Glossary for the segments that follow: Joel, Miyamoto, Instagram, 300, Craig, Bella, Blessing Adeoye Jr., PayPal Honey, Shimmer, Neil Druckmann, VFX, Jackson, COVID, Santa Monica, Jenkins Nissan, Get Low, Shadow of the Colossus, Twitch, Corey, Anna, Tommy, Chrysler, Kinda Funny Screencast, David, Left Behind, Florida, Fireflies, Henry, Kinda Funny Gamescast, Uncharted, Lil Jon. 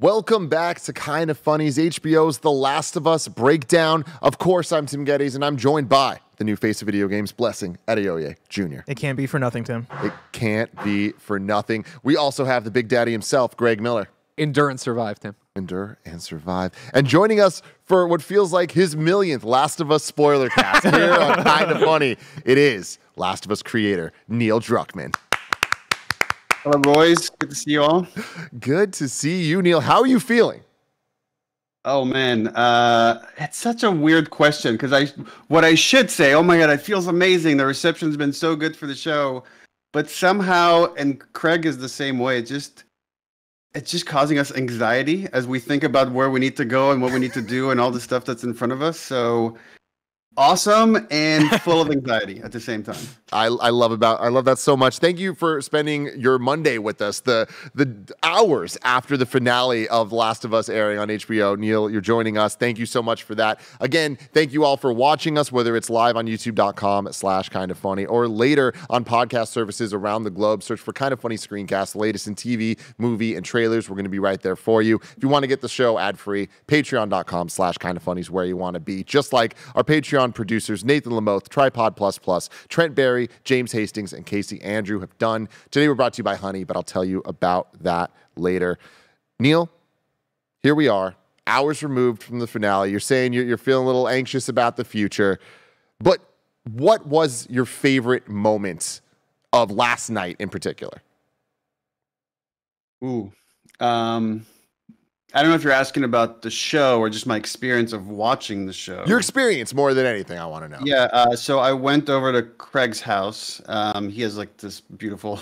Welcome back to Kinda Funny's HBO's The Last of Us breakdown. Of course, I'm Tim Gettys, and I'm joined by the new face of video games, Blessing Adeoye Jr. It can't be for nothing, Tim. It can't be for nothing. We also have the big daddy himself, Greg Miller. Endure and survive, Tim. Endure and survive. And joining us for what feels like his millionth Last of Us spoiler cast here on Kinda Funny, it is Last of Us creator, Neil Druckmann. Hello, boys. Good to see you all. Good to see you, Neil. How are you feeling? Oh, man. It's such a weird question because what I should say, oh, my God, it feels amazing. The reception's been so good for the show. But somehow, and Craig is the same way, it's just causing us anxiety as we think about where we need to go and what we need to do and all the stuff that's in front of us. So awesome and full of anxiety at the same time. I love that so much. Thank you for spending your Monday with us, the hours after the finale of Last of Us airing on HBO. Neil, you're joining us. Thank you so much for that. Again, thank you all for watching us, whether it's live on youtube.com/kindafunny or later on podcast services around the globe. Search for Kinda Funny Screencast, the latest in TV, movie, and trailers. We're going to be right there for you. If you want to get the show ad-free, patreon.com/kindafunny is where you want to be, just like our Patreon producers Nathan Lamoth, Tripod Plus Plus, Trent Berry, James Hastings, and Casey Andrew have done. Today we're brought to you by Honey, but I'll tell you about that later. Neil, here we are, hours removed from the finale. You're saying you're feeling a little anxious about the future, but what was your favorite moment of last night in particular? Ooh, I don't know if you're asking about the show or just my experience of watching the show. Your experience more than anything, I want to know. Yeah, so I went over to Craig's house. He has like this beautiful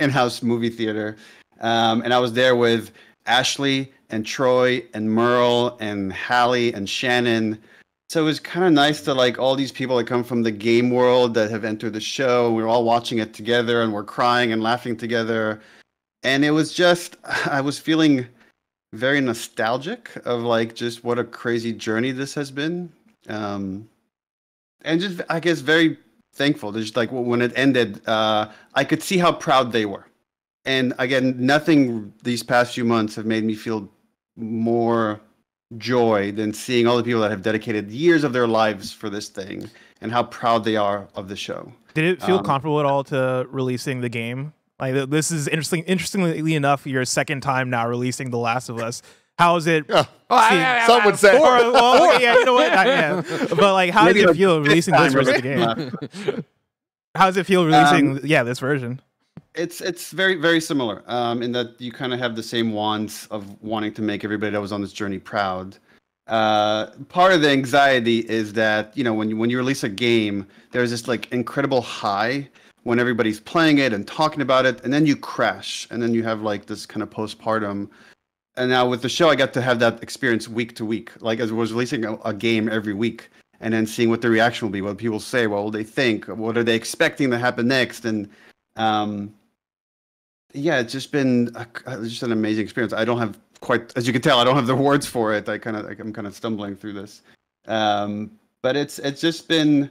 in-house movie theater. And I was there with Ashley and Troy and Merle and Hallie and Shannon. So it was kind of nice to like all these people that come from the game world that have entered the show. We were all watching it together and we're crying and laughing together. And it was just, I was feeling very nostalgic of like just what a crazy journey this has been, and just I guess very thankful. Just like when it ended, I could see how proud they were. And again, nothing these past few months have made me feel more joy than seeing all the people that have dedicated years of their lives for this thing and how proud they are of the show. Did it feel comfortable at all to releasing the game? Like, this is interesting. Interestingly enough, your second time now releasing The Last of Us. How is it? Yeah. Some would say. Yeah, you know what? But like, how does it feel releasing this version of the game? How does it feel releasing? Yeah, this version. It's very, very similar in that you kind of have the same wants of wanting to make everybody that was on this journey proud. Part of the anxiety is that, you know, when you release a game, there's this like incredible high when everybody's playing it and talking about it, and then you crash, and then you have like this kind of postpartum. And now with the show, I got to have that experience week to week, like as I was releasing a game every week and then seeing what the reaction will be, what people say, what will they think, what are they expecting to happen next? And yeah, it's just been just an amazing experience. I don't have quite, as you can tell, I don't have the words for it. I'm kind of stumbling through this, but it's just been,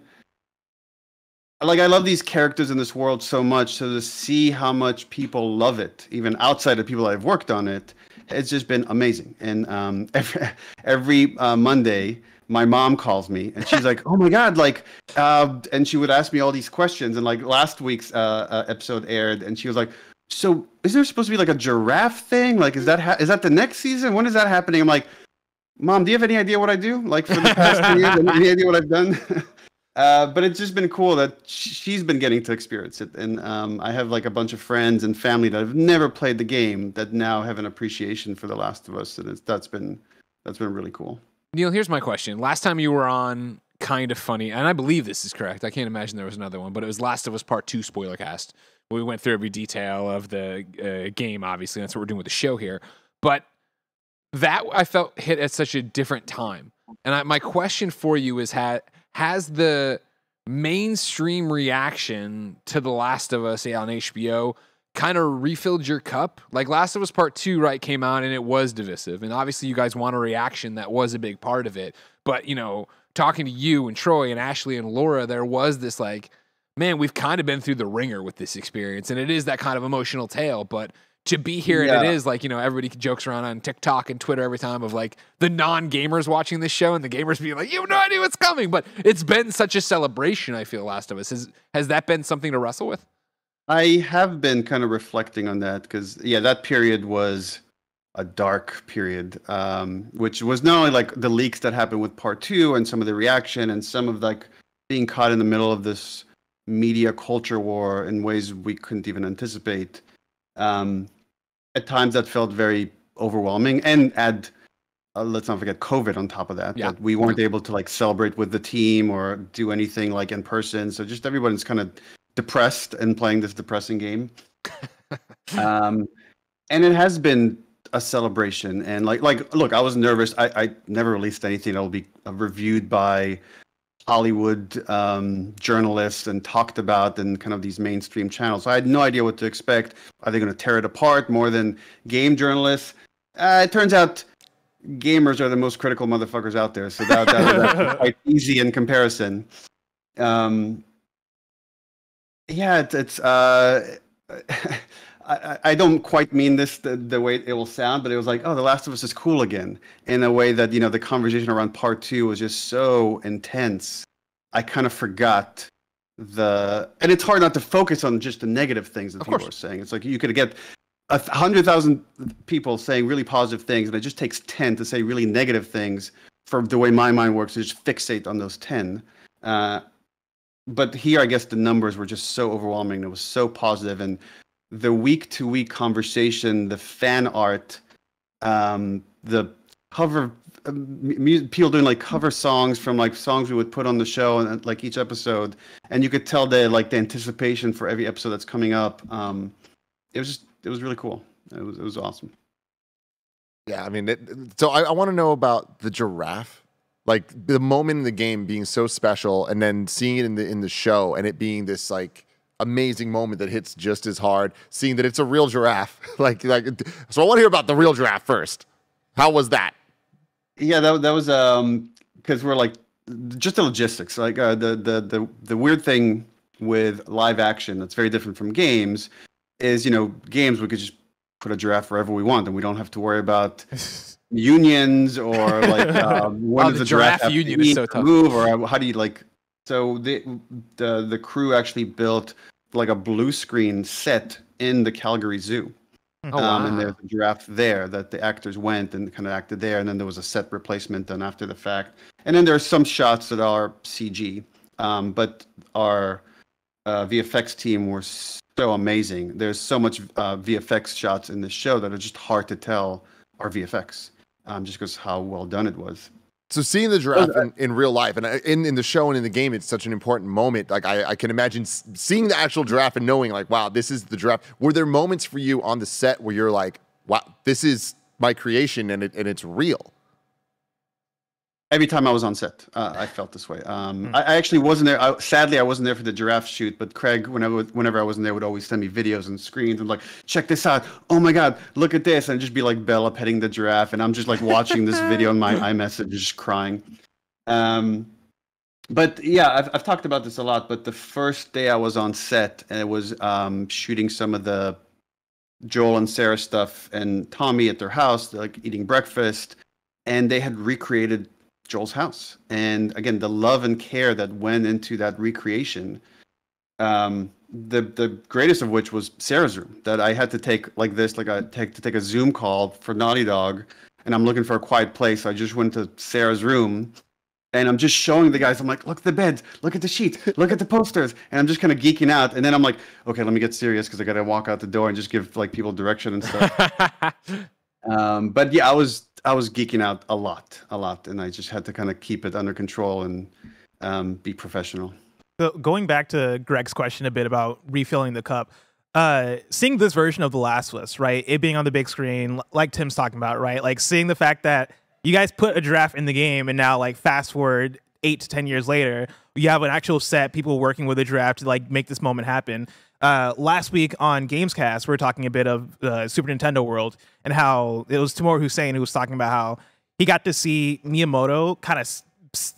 like, I love these characters in this world so much, so to see how much people love it, even outside of people that have worked on it, it's just been amazing. And every Monday, my mom calls me, and she's like, oh my God, like, and she would ask me all these questions, and like last week's episode aired, and she was like, so is there supposed to be like a giraffe thing? Like, is that the next season? When is that happening? I'm like, Mom, do you have any idea what I do? Like, for the past 2 years, any idea what I've done? But it's just been cool that she's been getting to experience it. And I have like a bunch of friends and family that have never played the game that now have an appreciation for The Last of Us. And that's been really cool. Neil, here's my question. Last time you were on Kinda Funny, and I believe this is correct, I can't imagine there was another one, but it was Last of Us Part 2 spoiler cast. We went through every detail of the game, obviously. That's what we're doing with the show here. But that I felt hit at such a different time. And my question for you is, has the mainstream reaction to The Last of Us on HBO kind of refilled your cup? Like, Last of Us Part 2, right, came out and it was divisive. And obviously you guys want a reaction, that was a big part of it. But, you know, talking to you and Troy and Ashley and Laura, there was this like, man, we've kind of been through the ringer with this experience. And it is that kind of emotional tale. But to be here. And it is like, you know, everybody jokes around on TikTok and Twitter every time of like the non-gamers watching this show and the gamers being like, you have no idea what's coming. But it's been such a celebration, I feel, Last of Us. Has that been something to wrestle with? I have been kind of reflecting on that because, yeah, that period was a dark period, which was not only like the leaks that happened with part two and some of the reaction and some of like being caught in the middle of this media culture war in ways we couldn't even anticipate. At times that felt very overwhelming, and add, let's not forget COVID on top of that, that we weren't able to like celebrate with the team or do anything like in person. So just everyone's kind of depressed and playing this depressing game. And it has been a celebration, and like look, I was nervous. I never released anything that will be reviewed by Hollywood journalists and talked about in kind of these mainstream channels. So I had no idea what to expect. Are they going to tear it apart more than game journalists? It turns out gamers are the most critical motherfuckers out there. So that was quite easy in comparison. Yeah, it's I don't quite mean this the way it will sound, but it was like, oh, The Last of Us is cool again, in a way that, you know, the conversation around part two was just so intense. I kind of forgot and it's hard not to focus on just the negative things that people are saying. It's like you could get 100,000 people saying really positive things, and it just takes 10 to say really negative things. For the way my mind works, is just fixate on those 10. But here, I guess the numbers were just so overwhelming. It was so positive, and the week-to-week conversation, the fan art, the cover, people doing like cover songs from like songs we would put on the show and like each episode, and you could tell the anticipation for every episode that's coming up. It was really cool. It was awesome. Yeah, I mean, so I want to know about the giraffe, like the moment in the game being so special, and then seeing it in the show and it being this like amazing moment that hits just as hard, seeing that it's a real giraffe. So I want to hear about the real giraffe first. How was that? Yeah, that was, because we're like, just the logistics, like the weird thing with live action that's very different from games is, you know, games, we could just put a giraffe wherever we want and we don't have to worry about unions or like, when does the giraffe union is so tough. Move, or how do you like, so the crew actually built like a blue screen set in the Calgary Zoo. Oh, wow. And there's a giraffe there that the actors went and kind of acted there. And then there was a set replacement done after the fact. And then there are some shots that are CG, but our VFX team were so amazing. There's so much VFX shots in the show that are just hard to tell are VFX, just because how well done it was. So seeing the giraffe in real life and in the show and in the game, it's such an important moment. Like I can imagine seeing the actual giraffe and knowing like, wow, this is the giraffe. Were there moments for you on the set where you're like, wow, this is my creation and it's real? Every time I was on set, I felt this way. I actually wasn't there. Sadly, I wasn't there for the giraffe shoot, but Craig, whenever I wasn't there, would always send me videos and screens and like, check this out. Oh my God, look at this. And just be like Bella petting the giraffe. And I'm just like watching this video in my iMessage, just crying. But yeah, I've talked about this a lot, but the first day I was on set, and it was shooting some of the Joel and Sarah stuff and Tommy at their house, like eating breakfast. And they had recreated Joel's house, and again the love and care that went into that recreation, the greatest of which was Sarah's room, that I had to take like this, like I take to take a Zoom call for Naughty Dog, and I'm looking for a quiet place, so I just went to Sarah's room and I'm just showing the guys, I'm like, look at the bed, look at the sheet, look at the posters, and I'm just kind of geeking out, and then I'm like, okay, let me get serious because I gotta walk out the door and just give like people direction and stuff. But yeah, I was geeking out a lot, and I just had to kind of keep it under control and be professional. So going back to Greg's question a bit about refilling the cup, seeing this version of The Last of Us, right, it being on the big screen, like Tim's talking about, right, like seeing the fact that you guys put a giraffe in the game, and now like fast forward 8 to 10 years later, you have an actual set, people working with a giraffe to like make this moment happen. Last week on Gamescast, we were talking a bit of Super Nintendo World, and how it was Tamor Hussein who was talking about how he got to see Miyamoto kind of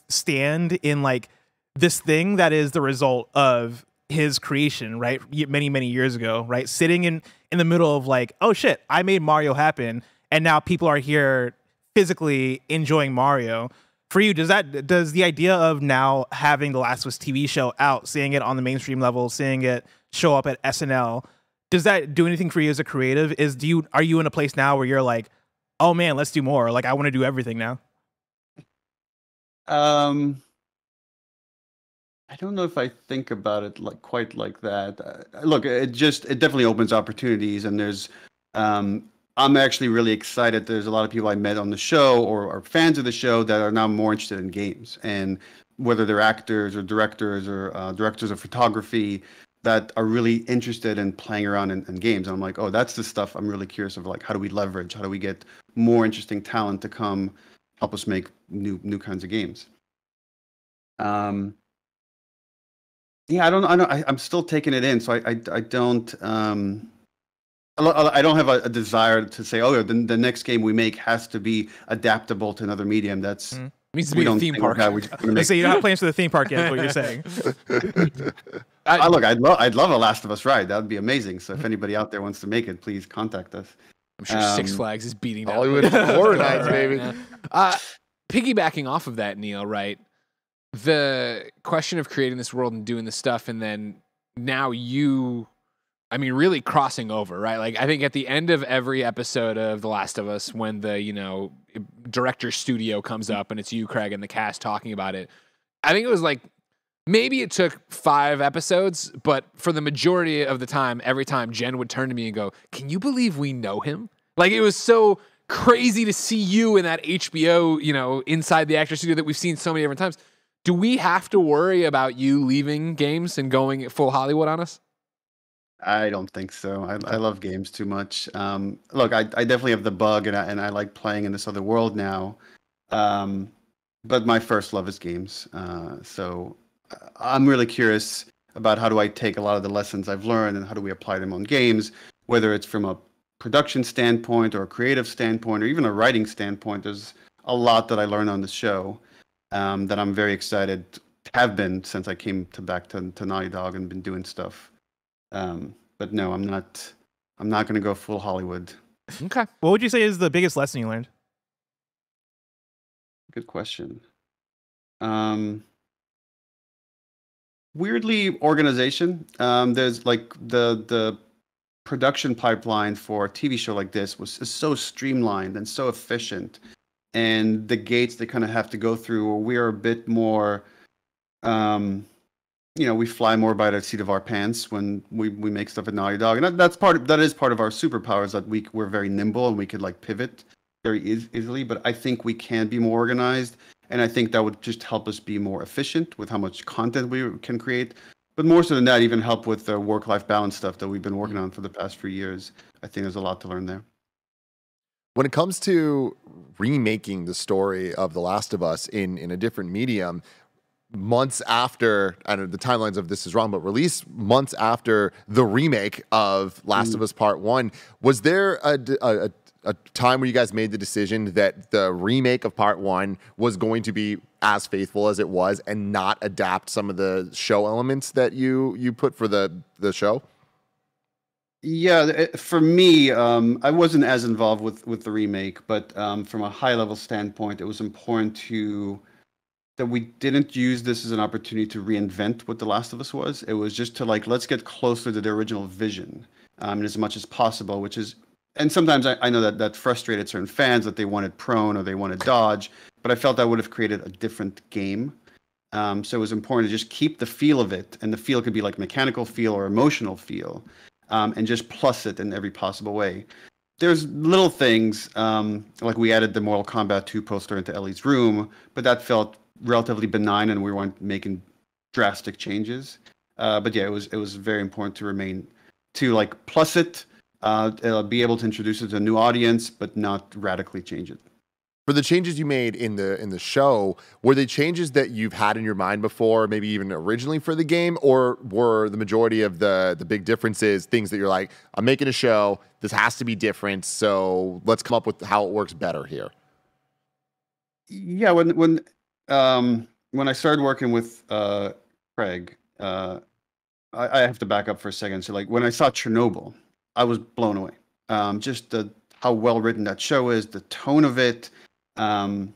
stand in like this thing that is the result of his creation, right, many years ago, right, sitting in the middle of like, oh shit, I made Mario happen, and now people are here physically enjoying Mario. For you, does the idea of now having The Last of Us TV show out, seeing it on the mainstream level, seeing it show up at SNL, does that do anything for you as a creative? Are you in a place now where you're like, oh man, let's do more, like I want to do everything now? I don't know if I think about it like quite like that. Look, it definitely opens opportunities, and there's I'm actually really excited. There's a lot of people I met on the show or are fans of the show that are now more interested in games, and whether they're actors or directors of photography that are really interested in playing around in games. And I'm like, oh, that's the stuff I'm really curious of, like, how do we leverage? How do we get more interesting talent to come help us make new kinds of games? Yeah, I'm still taking it in. So I don't have a desire to say, oh, the next game we make has to be adaptable to another medium. That's it needs to be a theme park. So you're not playing for the theme park yet, is what you're saying. Look, I'd love a Last of Us ride. That would be amazing. So if anybody out there wants to make it, please contact us. I'm sure Six Flags is beating down Hollywood horror nights, baby. Yeah. Piggybacking off of that, Neil, right? The question of creating this world and doing this stuff, and then now you. I mean, really crossing over, right? Like, I think at the end of every episode of The Last of Us, when the, you know, director studio comes up and it's you, Craig, and the cast talking about it, I think it was like, maybe it took 5 episodes, but for the majority of the time, every time Jen would turn to me and go, can you believe we know him? Like, it was so crazy to see you in that HBO, you know, inside the actor studio that we've seen so many different times. Do we have to worry about you leaving games and going full Hollywood on us? I don't think so. I love games too much. Look, I definitely have the bug, and I like playing in this other world now. But my first love is games. So I'm really curious about how do I take a lot of the lessons I've learned and how do we apply them on games, whether it's from a production standpoint or a creative standpoint or even a writing standpoint. There's a lot that I learned on the show that I'm very excited, have been since I came back to Naughty Dog and been doing stuff. But no, I'm not going to go full Hollywood. Okay. What would you say is the biggest lesson you learned? Good question. Weirdly, organization. There's like the production pipeline for a TV show like this is so streamlined and so efficient, and the gates they kind of have to go through, we are a bit more, you know, we fly more by the seat of our pants when we make stuff at Naughty Dog, and that is part of our superpowers, that we're very nimble and we could like pivot very easily. But I think we can be more organized, and I think that would just help us be more efficient with how much content we can create. But more so than that, even help with the work-life balance stuff that we've been working on for the past few years. I think there's a lot to learn there. When it comes to remaking the story of The Last of Us in a different medium. Months after, I don't know, the timelines of this is wrong, but released months after the remake of Last of Us Part 1, was there a time where you guys made the decision that the remake of Part 1 was going to be as faithful as it was and not adapt some of the show elements that you put for the show? Yeah, for me, I wasn't as involved with the remake, but from a high-level standpoint, it was important to... that we didn't use this as an opportunity to reinvent what The Last of Us was. It was just to like, let's get closer to the original vision as much as possible, which is, and sometimes I know that frustrated certain fans that they wanted prone or they wanted dodge, but I felt that would have created a different game. So it was important to just keep the feel of it, and the feel could be like mechanical feel or emotional feel, and just plus it in every possible way. There's little things, like we added the Mortal Kombat 2 poster into Ellie's room, but that felt relatively benign, and we weren't making drastic changes. But yeah, it was very important to remain, to like plus it, be able to introduce it to a new audience, but not radically change it. For the changes you made in the show, were they changes that you've had in your mind before, maybe even originally for the game, or were the majority of the big differences things that you're like, I'm making a show, this has to be different, so let's come up with how it works better here? Yeah, when I started working with Craig, I have to back up for a second. So like when I saw Chernobyl, I was blown away. Just how well written that show is, the tone of it. And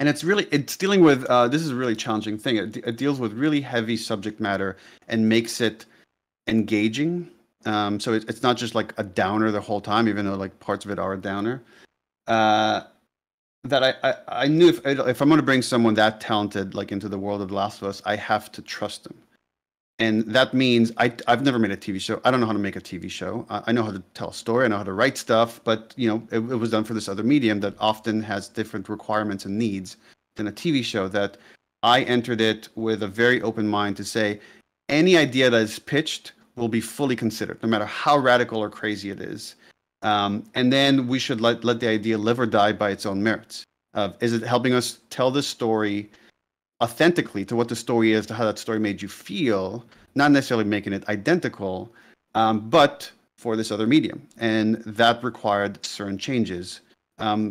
it's dealing with, this is a really challenging thing. It deals with really heavy subject matter and makes it engaging. So it's not just like a downer the whole time, even though like parts of it are a downer. That I knew if I'm going to bring someone that talented like into the world of The Last of Us, I have to trust them. And that means I've never made a TV show. I don't know how to make a TV show. I know how to tell a story. I know how to write stuff. But, you know, it was done for this other medium that often has different requirements and needs than a TV show, that I entered it with a very open mind to say any idea that is pitched will be fully considered, no matter how radical or crazy it is. And then we should let the idea live or die by its own merits. Is it helping us tell the story authentically to what the story is, to how that story made you feel, not necessarily making it identical, but for this other medium. And that required certain changes. The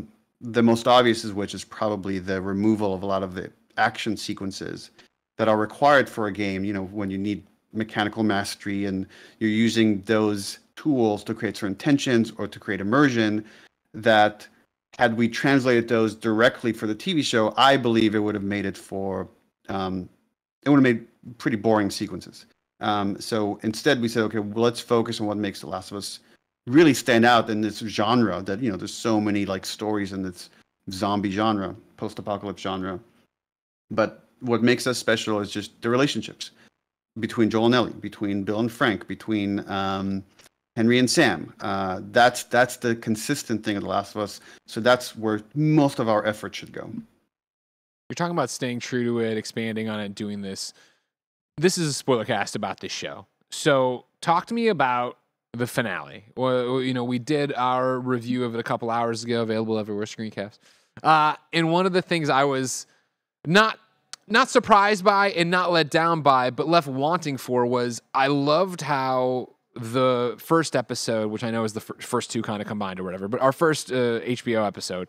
most obvious is which is probably the removal of a lot of the action sequences that are required for a game, you know, when you need mechanical mastery and you're using those tools to create certain tensions or to create immersion, that had we translated those directly for the TV show, I believe it would have made it for, it would have made pretty boring sequences. So instead we said, okay, well, let's focus on what makes The Last of Us really stand out in this genre that, you know, there's so many like stories in this zombie genre, post-apocalypse genre. But what makes us special is just the relationships between Joel and Ellie, between Bill and Frank, between, Henry and Sam. That's the consistent thing of The Last of Us. So that's where most of our effort should go. You're talking about staying true to it, expanding on it, doing this. This is a spoiler cast about this show. So talk to me about the finale. Well, you know, we did our review of it a couple hours ago, available everywhere, Screencast. And one of the things I was not surprised by and not let down by, but left wanting for, was I loved how the first episode, which I know is the first two kind of combined or whatever, but our first HBO episode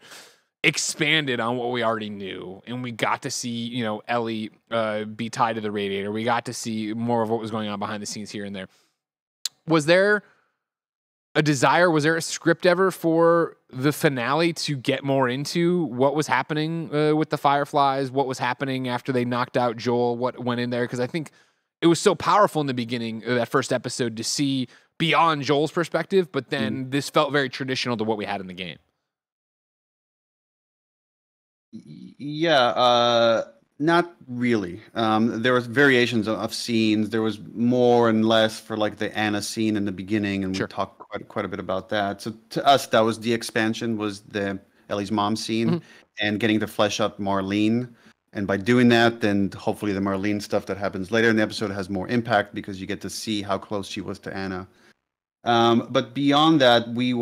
expanded on what we already knew. And we got to see, you know, Ellie be tied to the radiator. We got to see more of what was going on behind the scenes here and there. Was there a desire? Was there a script ever for the finale to get more into what was happening with the Fireflies? What was happening after they knocked out Joel? What went in there? Because I think it was so powerful in the beginning of that first episode to see beyond Joel's perspective, but then this felt very traditional to what we had in the game. Yeah, not really. There was variations of scenes. There was more and less for like the Anna scene in the beginning, and sure, we talked quite a bit about that. So to us, that was the expansion, was the Ellie's mom scene, and getting to flesh out Marlene. And by doing that, then hopefully the Marlene stuff that happens later in the episode has more impact because you get to see how close she was to Anna. But beyond that, we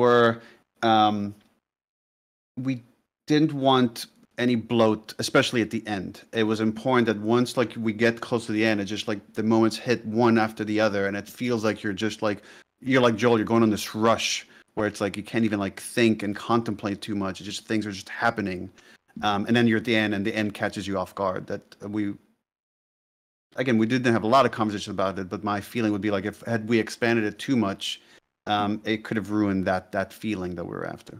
didn't want any bloat, especially at the end. It was important that once like we get close to the end, it's just like the moments hit one after the other, and it feels like you're just like, you're like Joel, you're going on this rush where it's like you can't even like think and contemplate too much. It's just things are just happening. And then you're at the end, and the end catches you off guard. That we didn't have a lot of conversation about it, but my feeling would be like, if had we expanded it too much, it could have ruined that feeling that we were after.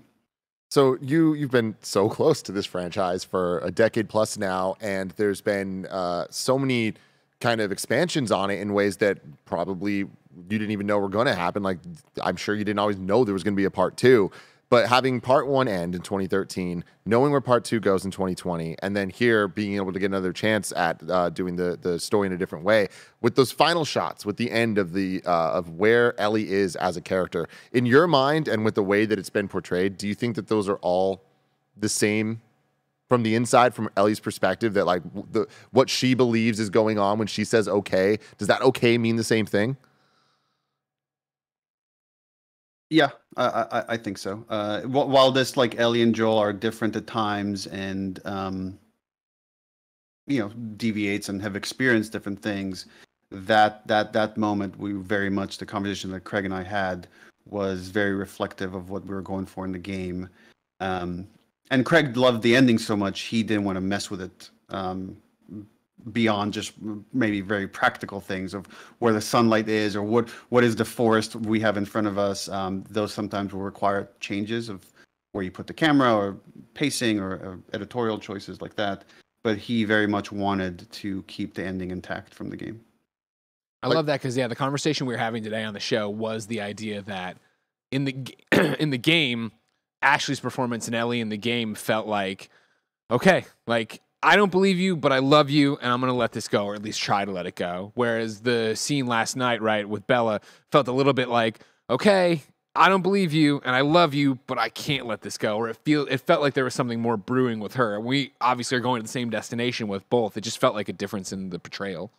So you've been so close to this franchise for a decade plus now, and there's been so many kind of expansions on it in ways that probably you didn't even know were going to happen. Like, I'm sure you didn't always know there was going to be a part two. But having part one end in 2013, knowing where part two goes in 2020, and then here being able to get another chance at doing the story in a different way, with those final shots, with the end of the of where Ellie is as a character, in your mind and with the way that it's been portrayed, do you think that those are all the same from the inside, from Ellie's perspective, that like what she believes is going on when she says okay, does that okay mean the same thing? Yeah, I think so. While this, like, Ellie and Joel are different at times and, you know, deviates and have experienced different things, that moment, we very much, the conversation that Craig and I had was very reflective of what we were going for in the game. And Craig loved the ending so much, he didn't want to mess with it beyond just maybe very practical things of where the sunlight is or what is the forest we have in front of us. Those sometimes will require changes of where you put the camera or pacing or editorial choices like that. But he very much wanted to keep the ending intact from the game. I love that because, yeah, the conversation we were having today on the show was the idea that in the game, Ashley's performance and Ellie in the game felt like, okay, like, I don't believe you, but I love you, and I'm going to let this go, or at least try to let it go. Whereas the scene last night, right, with Bella felt a little bit like, okay, I don't believe you, and I love you, but I can't let this go. Or it felt like there was something more brewing with her. We obviously are going to the same destination with both. It just felt like a difference in the portrayal.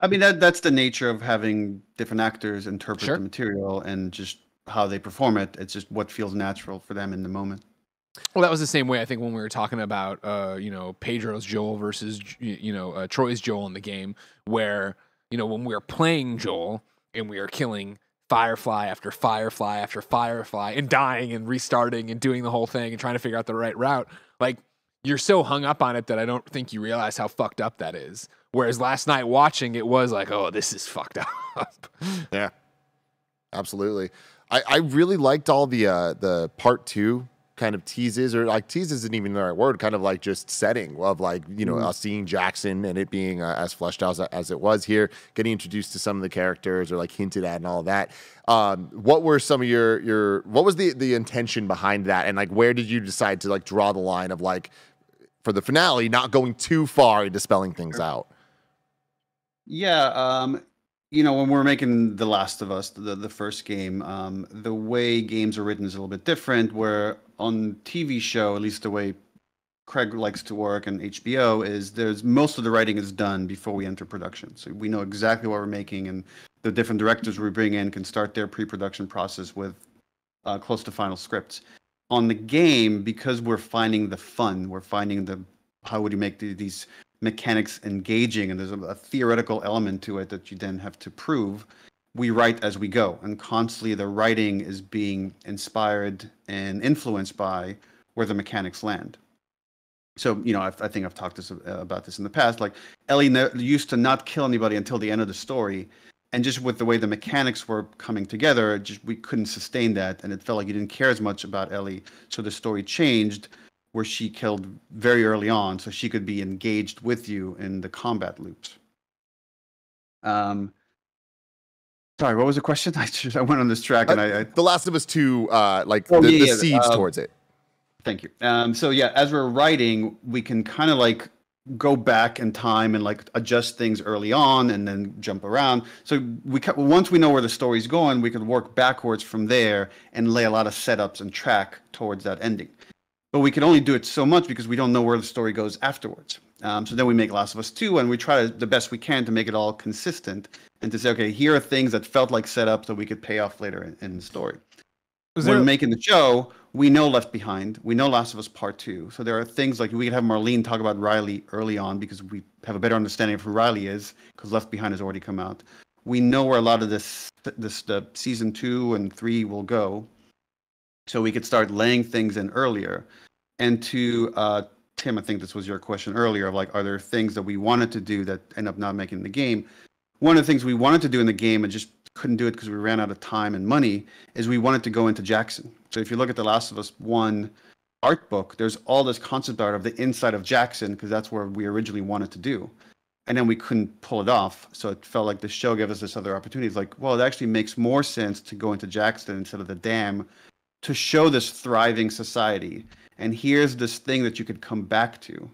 I mean, that's the nature of having different actors interpret the material and just how they perform it. It's just what feels natural for them in the moment. Well, that was the same way, I think, when we were talking about, you know, Pedro's Joel versus, you know, Troy's Joel in the game, where, you know, when we were playing Joel and we were killing Firefly after Firefly after Firefly and dying and restarting and doing the whole thing and trying to figure out the right route, like, you're so hung up on it that I don't think you realize how fucked up that is. Whereas last night watching, it was like, oh, this is fucked up. Yeah, absolutely. I really liked all the part two kind of teases, or like teases isn't even the right word, kind of like just setting of like, you know, seeing Jackson and it being as fleshed out as it was here, getting introduced to some of the characters or like hinted at and all that. What were some of what was the intention behind that? And like, where did you decide to like draw the line of like, for the finale, not going too far into spelling things out? Yeah, you know, when we're making The Last of Us, the first game, the way games are written is a little bit different, where on TV show, at least the way Craig likes to work and HBO is there's most of the writing is done before we enter production. So we know exactly what we're making, and the different directors we bring in can start their pre-production process with close to final scripts. On the game, because we're finding the fun, we're finding the how would you make these mechanics engaging, and there's a theoretical element to it that you then have to prove, we write as we go. And constantly the writing is being inspired and influenced by where the mechanics land. So, you know, I think I've talked about this in the past, like Ellie used to not kill anybody until the end of the story. And just with the way the mechanics were coming together, just we couldn't sustain that, and it felt like you didn't care as much about Ellie. So the story changed, where she killed very early on, so she could be engaged with you in the combat loops. Sorry, what was the question? I went on this track, and The Last of Us 2, like the seeds towards it. Thank you. So yeah, as we're writing, we can kind of like go back in time and like adjust things early on and then jump around. So once we know where the story's going, we can work backwards from there and lay a lot of setups and track towards that ending. But we can only do it so much because we don't know where the story goes afterwards. So then we make Last of Us 2 and we try the best we can to make it all consistent and to say, okay, here are things that felt like setup that we could pay off later in the story. When we're making the show, we know Left Behind, we know Last of Us Part 2. So there are things like we could have Marlene talk about Riley early on because we have a better understanding of who Riley is because Left Behind has already come out. We know where a lot of the season 2 and 3 will go. So we could start laying things in earlier. And to Tim, I think this was your question earlier of like, are there things that we wanted to do that end up not making the game? One of the things we wanted to do in the game and just couldn't do it because we ran out of time and money is we wanted to go into Jackson. So if you look at The Last of Us 1 art book, there's all this concept art of the inside of Jackson because that's where we originally wanted to do. And then we couldn't pull it off. So it felt like the show gave us this other opportunity. It's like, well, it actually makes more sense to go into Jackson instead of the dam to show this thriving society. And here's this thing that you could come back to.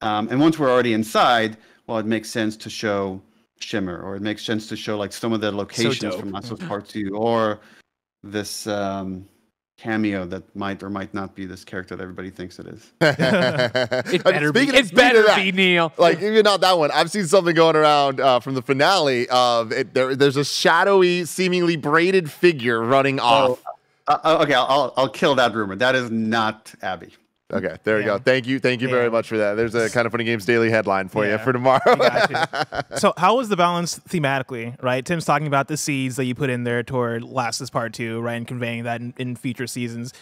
And once we're already inside, well, it makes sense to show Shimmer, or it makes sense to show like some of the locations from Last of Us Part 2, or this cameo that might or might not be this character that everybody thinks it is. It better be Neil. Like, even not that one. I've seen something going around from the finale of it. There's a shadowy, seemingly braided figure running off. Okay, I'll kill that rumor. That is not Abby. Okay, there we go. Thank you very much for that. There's a Kinda Funny Games daily headline for you for tomorrow. So how was the balance thematically, right? Tim's talking about the seeds that you put in there toward Last of Us Part 2, right, and conveying that in future seasons.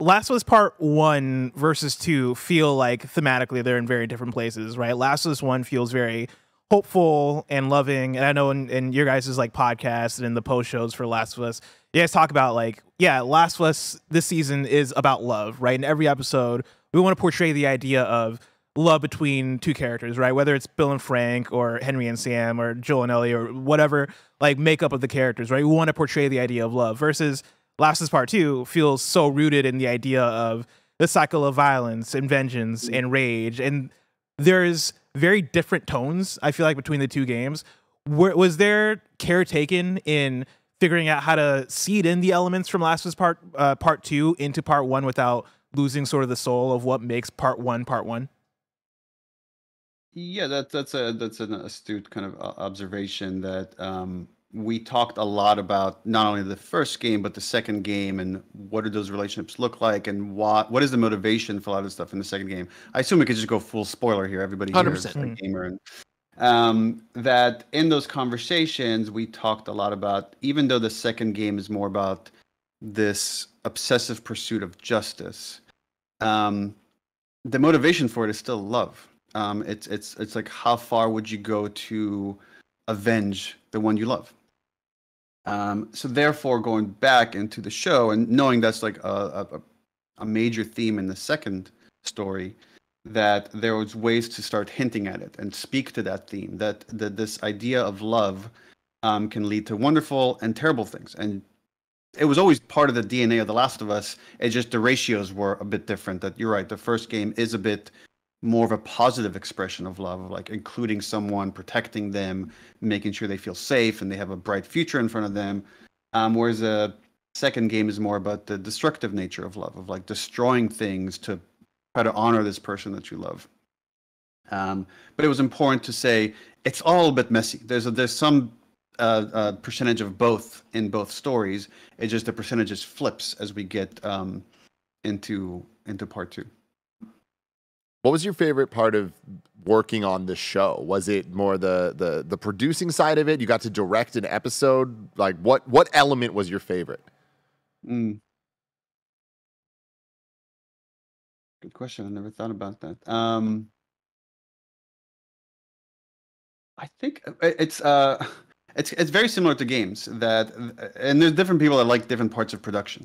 Last of Us Part 1 versus 2 feel like thematically they're in very different places, right? Last of Us 1 feels very hopeful and loving. And I know in your guys' like podcast and in the post shows for Last of Us, you guys talk about like, yeah, Last of Us this season is about love, right? In every episode, we want to portray the idea of love between two characters, right? Whether it's Bill and Frank or Henry and Sam or Joel and Ellie or whatever like makeup of the characters, right? We want to portray the idea of love versus Last of Us Part 2 feels so rooted in the idea of the cycle of violence and vengeance and rage. And there's very different tones, I feel like, between the two games. Was there care taken in figuring out how to seed in the elements from Last of Us Part 2 into Part 1 without losing sort of the soul of what makes Part 1 Part 1? Yeah, that's an astute kind of observation that... we talked a lot about not only the first game, but the second game and what do those relationships look like and what is the motivation for a lot of the stuff in the second game. I assume we could just go full spoiler here. Everybody here is a gamer. And, that in those conversations, we talked a lot about, even though the second game is more about this obsessive pursuit of justice, the motivation for it is still love. It's like, how far would you go to avenge the one you love? So therefore, going back into the show and knowing that's like a major theme in the second story, that there was ways to start hinting at it and speak to that theme, that this idea of love can lead to wonderful and terrible things. And it was always part of the DNA of The Last of Us. It's just the ratios were a bit different. That you're right, the first game is a bit more of a positive expression of love, like including someone, protecting them, making sure they feel safe and they have a bright future in front of them. Whereas the second game is more about the destructive nature of love, of like destroying things to try to honor this person that you love. But it was important to say it's all a bit messy. There's some percentage of both in both stories. It just the percentage just flips as we get into part two. What was your favorite part of working on this show? Was it more the producing side of it? You got to direct an episode. Like what element was your favorite? Good question. I never thought about that. I think it's very similar to games and there's different people that like different parts of production.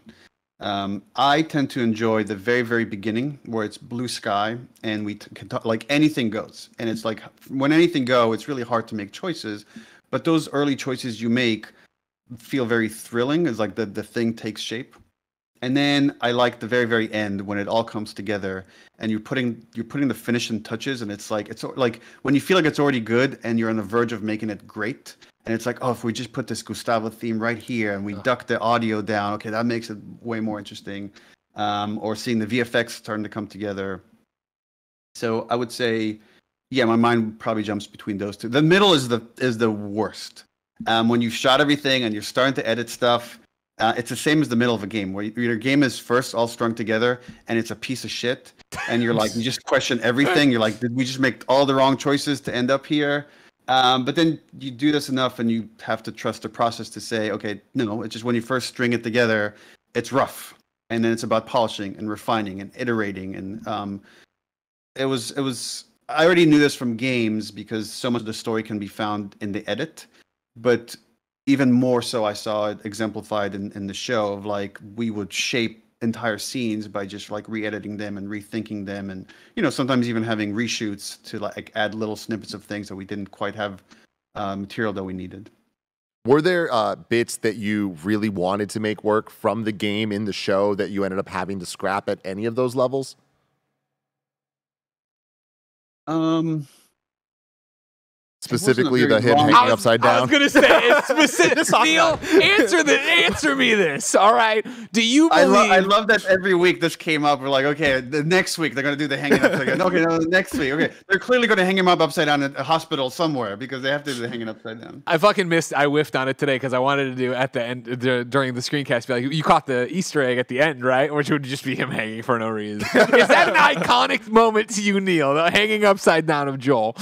I tend to enjoy the very, very beginning where it's blue sky and we can talk, like anything goes. And it's like when anything goes, it's really hard to make choices, but those early choices you make feel very thrilling. It's like the thing takes shape. And then I like the very, very end when it all comes together and you're putting the finishing touches. And it's like when you feel like it's already good and you're on the verge of making it great. And it's like, oh, if we just put this Gustavo theme right here and we duck the audio down, okay, that makes it way more interesting. Or seeing the VFX starting to come together. So I would say, yeah, my mind probably jumps between those two. The middle is the worst. When you've shot everything and you're starting to edit stuff, it's the same as the middle of a game where your game is first all strung together and it's a piece of shit. And you're like, you just question everything. You're like, did we just make all the wrong choices to end up here? But then you do this enough and you have to trust the process to say, okay, no, it's just when you first string it together, it's rough. And then it's about polishing and refining and iterating. And I already knew this from games because so much of the story can be found in the edit. But even more so, I saw it exemplified in the show of like, we would shape entire scenes by just like re-editing them and rethinking them, and sometimes even having reshoots to like add little snippets of things that we didn't quite have material that we needed. Were there bits that you really wanted to make work from the game in the show that you ended up having to scrap at any of those levels? Specifically the him hanging upside down. I was gonna say it's specific. Neil, answer me this. All right. Do you believe? I love that every week this came up. We're like, okay, the next week they're gonna do the hanging upside down. Okay, no, the next week. Okay, they're clearly gonna hang him up upside down at a hospital somewhere because they have to do the hanging upside down. I fucking missed. I whiffed on it today because I wanted to do at the end during the screencast. Be like, you caught the Easter egg at the end, right? Which would just be him hanging for no reason. Is that an iconic moment to you, Neil? The hanging upside down of Joel.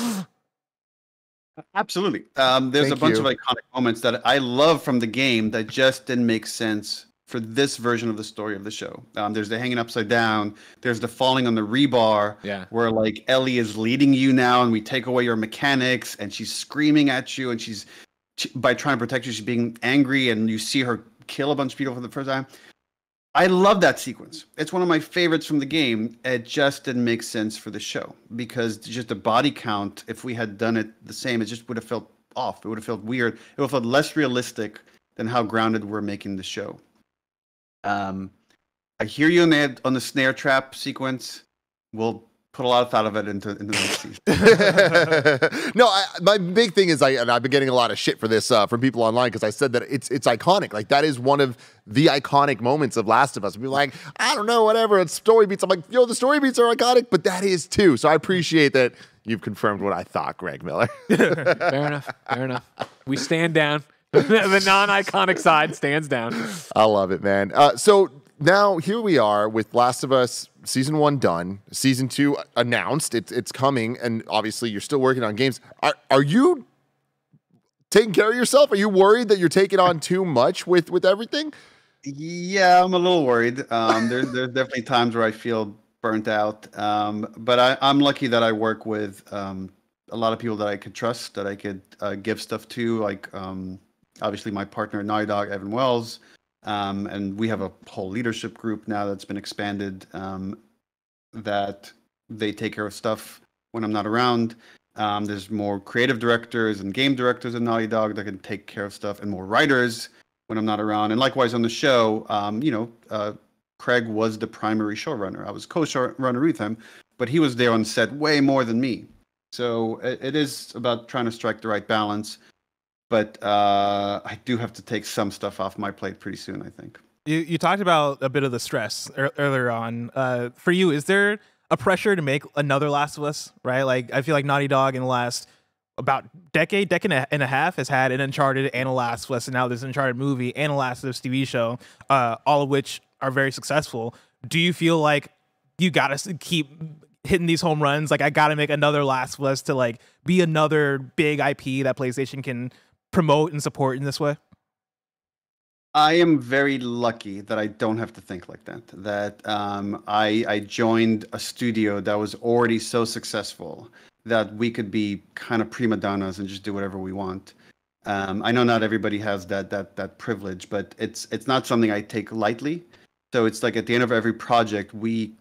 Absolutely. There's a bunch of iconic moments that I love from the game that just didn't make sense for this version of the story of the show. There's the hanging upside down. There's the falling on the rebar, where like Ellie is leading you now, and we take away your mechanics, and she's screaming at you, and she's by trying to protect you, she's being angry, and you see her kill a bunch of people for the first time. I love that sequence. It's one of my favorites from the game. It just didn't make sense for the show because just the body count, if we had done it the same, it just would have felt off. It would have felt weird. It would have felt less realistic than how grounded we're making the show. I hear you on the snare trap sequence. We'll put a lot of thought of it into the next season. No, my big thing is, and I've been getting a lot of shit for this from people online because I said that it's iconic. Like, that is one of the iconic moments of Last of Us. People are like, I don't know, whatever, it's story beats. I'm like, yo, the story beats are iconic, but that is too. So I appreciate that you've confirmed what I thought, Greg Miller. Fair enough, fair enough. We stand down. The non-iconic side stands down. I love it, man. So now here we are with Last of Us Season 1 done, Season 2 announced, it's coming, and obviously you're still working on games. Are you taking care of yourself? Are you worried that you're taking on too much with everything? Yeah, I'm a little worried. There's definitely times where I feel burnt out, but I'm lucky that I work with a lot of people that I could trust, that I could give stuff to, like... Obviously, my partner at Naughty Dog, Evan Wells, and we have a whole leadership group now that's been expanded, that they take care of stuff when I'm not around. There's more creative directors and game directors at Naughty Dog that can take care of stuff, and more writers when I'm not around. And likewise on the show, Craig was the primary showrunner. I was co-showrunner with him, but he was there on set way more than me. So it is about trying to strike the right balance. But I do have to take some stuff off my plate pretty soon, I think. You talked about a bit of the stress earlier on. For you, is there a pressure to make another Last of Us, right? Like, I feel like Naughty Dog in the last about decade and a half has had an Uncharted and a Last of Us, and now there's an Uncharted movie and a Last of Us TV show, all of which are very successful. Do you feel like you got to keep hitting these home runs? Like, I got to make another Last of Us to, like, be another big IP that PlayStation can promote and support in this way? I am very lucky that I don't have to think like that. That I joined a studio that was already so successful that we could be kind of prima donnas and just do whatever we want. I know not everybody has that privilege, but it's not something I take lightly. So it's like at the end of every project, we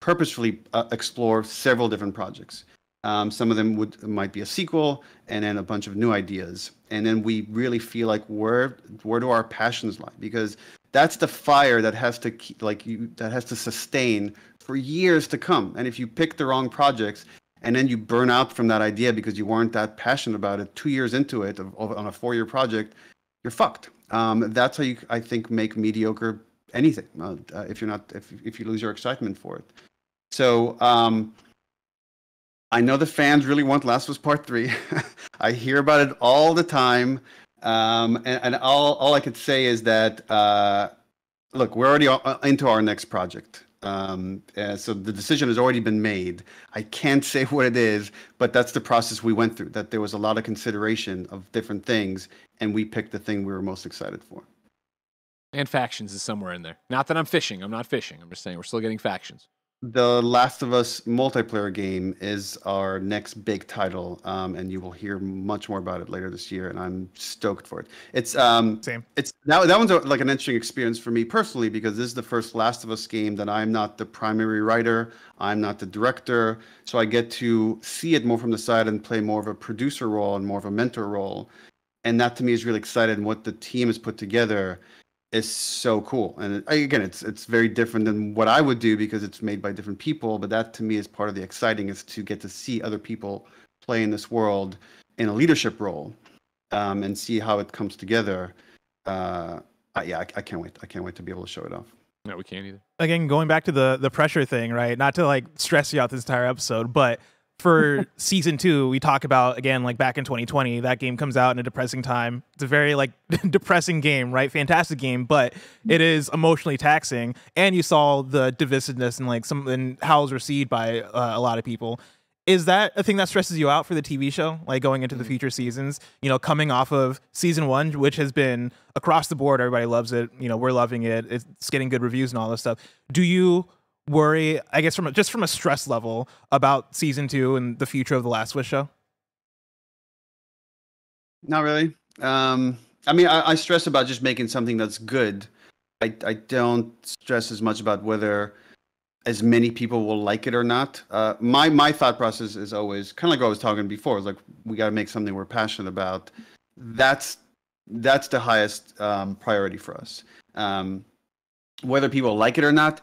purposefully explore several different projects. Some of them might be a sequel, and then a bunch of new ideas. And then we really feel like where do our passions lie? Because that's the fire that has to keep, that has to sustain for years to come. And if you pick the wrong projects and then you burn out from that idea because you weren't that passionate about it 2 years into it on a 4-year project, you're fucked. That's how you, I think, make mediocre anything if you lose your excitement for it. So. I know the fans really want Last of Us Part 3. I hear about it all the time. And all I could say is that, look, we're already into our next project. So the decision has already been made. I can't say what it is, but that's the process we went through, that there was a lot of consideration of different things, and we picked the thing we were most excited for. And Factions is somewhere in there. Not that I'm fishing. I'm not fishing. I'm just saying we're still getting Factions. The Last of Us multiplayer game is our next big title, and you will hear much more about it later this year, and I'm stoked for it. It's same. It's that one's like an interesting experience for me personally, because this is the first Last of Us game that I'm not the primary writer, I'm not the director, so I get to see it more from the side and play more of a producer role and more of a mentor role, and that to me is really exciting. And what the team has put together is so cool. And again, it's very different than what I would do because it's made by different people, but that to me is part of the exciting, is to get to see other people play in this world in a leadership role, and see how it comes together. I can't wait. I can't wait to be able to show it off. No, we can't either. Again, going back to the pressure thing, right? Not to like stress you out this entire episode, but for Season 2, we talk about, again, like back in 2020, that game comes out in a depressing time. It's a very like depressing game, right? Fantastic game, but it is emotionally taxing. And you saw the divisiveness and like how it was received by a lot of people. Is that a thing that stresses you out for the TV show, like going into the future seasons, you know, coming off of season one, which has been across the board, everybody loves it, you know, we're loving it, it's getting good reviews and all this stuff. Do you worry, I guess, from a, just from a stress level about season two and the future of The Last of Us show? Not really. I mean, I stress about just making something that's good. I don't stress as much about whether as many people will like it or not. My thought process is always kind of like I was talking before. It's like, we got to make something we're passionate about. That's the highest priority for us. Whether people like it or not,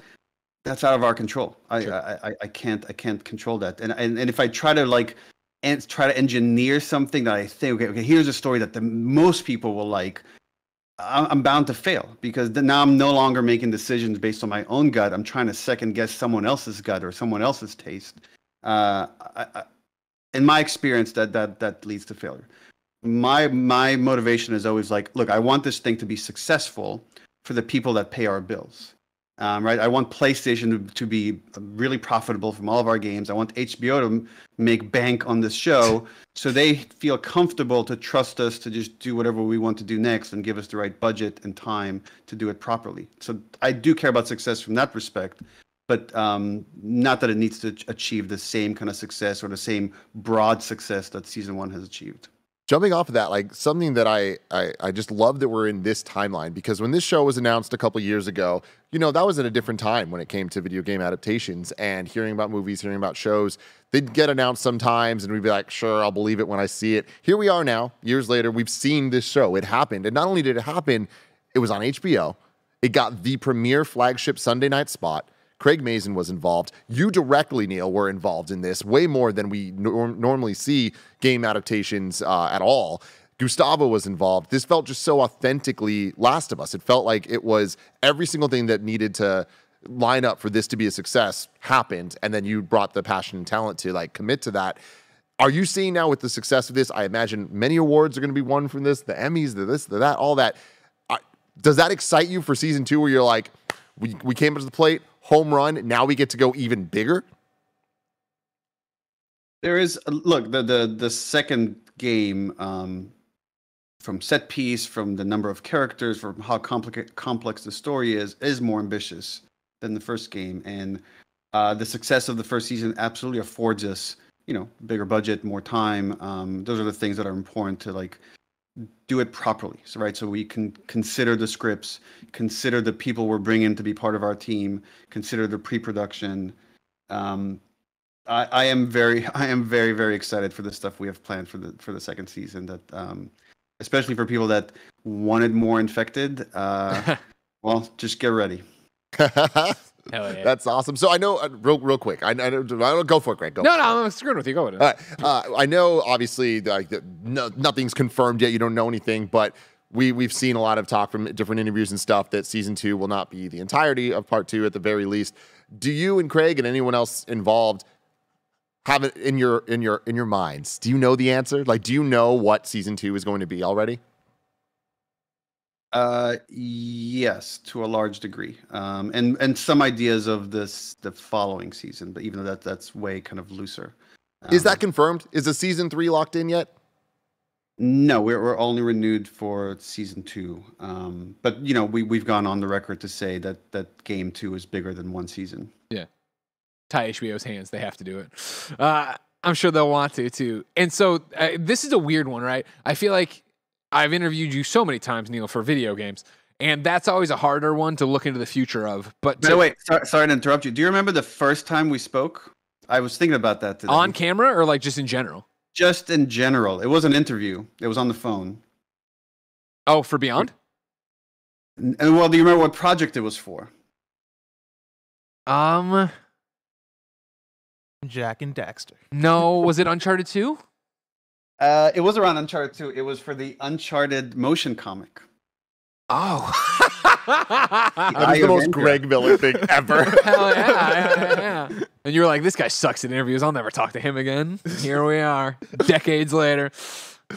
that's out of our control. Sure. I can't control that. And if I try to like engineer something that I think, okay, here's a story that the most people will like, I'm bound to fail, because now I'm no longer making decisions based on my own gut. I'm trying to second guess someone else's gut or someone else's taste. In my experience, that leads to failure. My motivation is always like, look, I want this thing to be successful for the people that pay our bills. Right? I want PlayStation to be really profitable from all of our games. I want HBO to make bank on this show so they feel comfortable to trust us to just do whatever we want to do next and give us the right budget and time to do it properly. So I do care about success from that respect, but not that it needs to achieve the same kind of success or the same broad success that season one has achieved. Jumping off of that, like something that I just love that we're in this timeline, because when this show was announced a couple years ago, you know, that was at a different time when it came to video game adaptations and hearing about movies, hearing about shows. They'd get announced sometimes and we'd be like, sure, I'll believe it when I see it. Here we are now, years later, we've seen this show. It happened. And not only did it happen, it was on HBO. It got the premier flagship Sunday night spot. Craig Mazin was involved. You directly, Neil, were involved in this way more than we normally see game adaptations at all. Gustavo was involved. This felt just so authentically Last of Us. It felt like it was every single thing that needed to line up for this to be a success happened, and then you brought the passion and talent to like commit to that. Are you seeing now with the success of this, I imagine many awards are going to be won from this, the Emmys, the this, the that, all that. Does that excite you for season two where you're like, we came up to the plate, home run, now we get to go even bigger? There is, look, the second game, from set piece, from the number of characters, from how complex the story is more ambitious than the first game. And the success of the first season absolutely affords us, you know, bigger budget, more time. Those are the things that are important to like do it properly. So, right. So we can consider the scripts, consider the people we're bringing to be part of our team, consider the pre-production. I am very, very excited for the stuff we have planned for the second season, that, especially for people that wanted more Infected. Well, just get ready. Yeah. That's awesome. So I know, real quick. I don't go for it, Greg. Go no, for no, it. I'm screwing with you. Go with it. All right. I know, obviously, like nothing's confirmed yet. You don't know anything, but we've seen a lot of talk from different interviews and stuff that season two will not be the entirety of part two, at the very least. Do you and Craig and anyone else involved have it in your minds? Do you know the answer? Like, do you know what season two is going to be already? Yes, to a large degree, and some ideas of the following season, but even though that's way kind of looser. Is that confirmed? Is the season three locked in yet? No, we're only renewed for season two. But you know, we've gone on the record to say that game two is bigger than one season. Yeah, tie HBO's hands; they have to do it. I'm sure they'll want to too. And so this is a weird one, right? I feel like I've interviewed you so many times, Neil, for video games, and that's always a harder one to look into the future of. But no, wait, sorry to interrupt you. Do you remember the first time we spoke? I was thinking about that today. On camera or like just in general? Just in general. It was an interview. It was on the phone. Oh, for Beyond? And well, do you remember what project it was for? Jack and Daxter. No, was it Uncharted 2? It was around Uncharted 2. It was for the Uncharted motion comic. Oh. That's the most Greg Miller thing ever. Hell yeah. And you were like, this guy sucks at interviews. I'll never talk to him again. Here we are, decades later.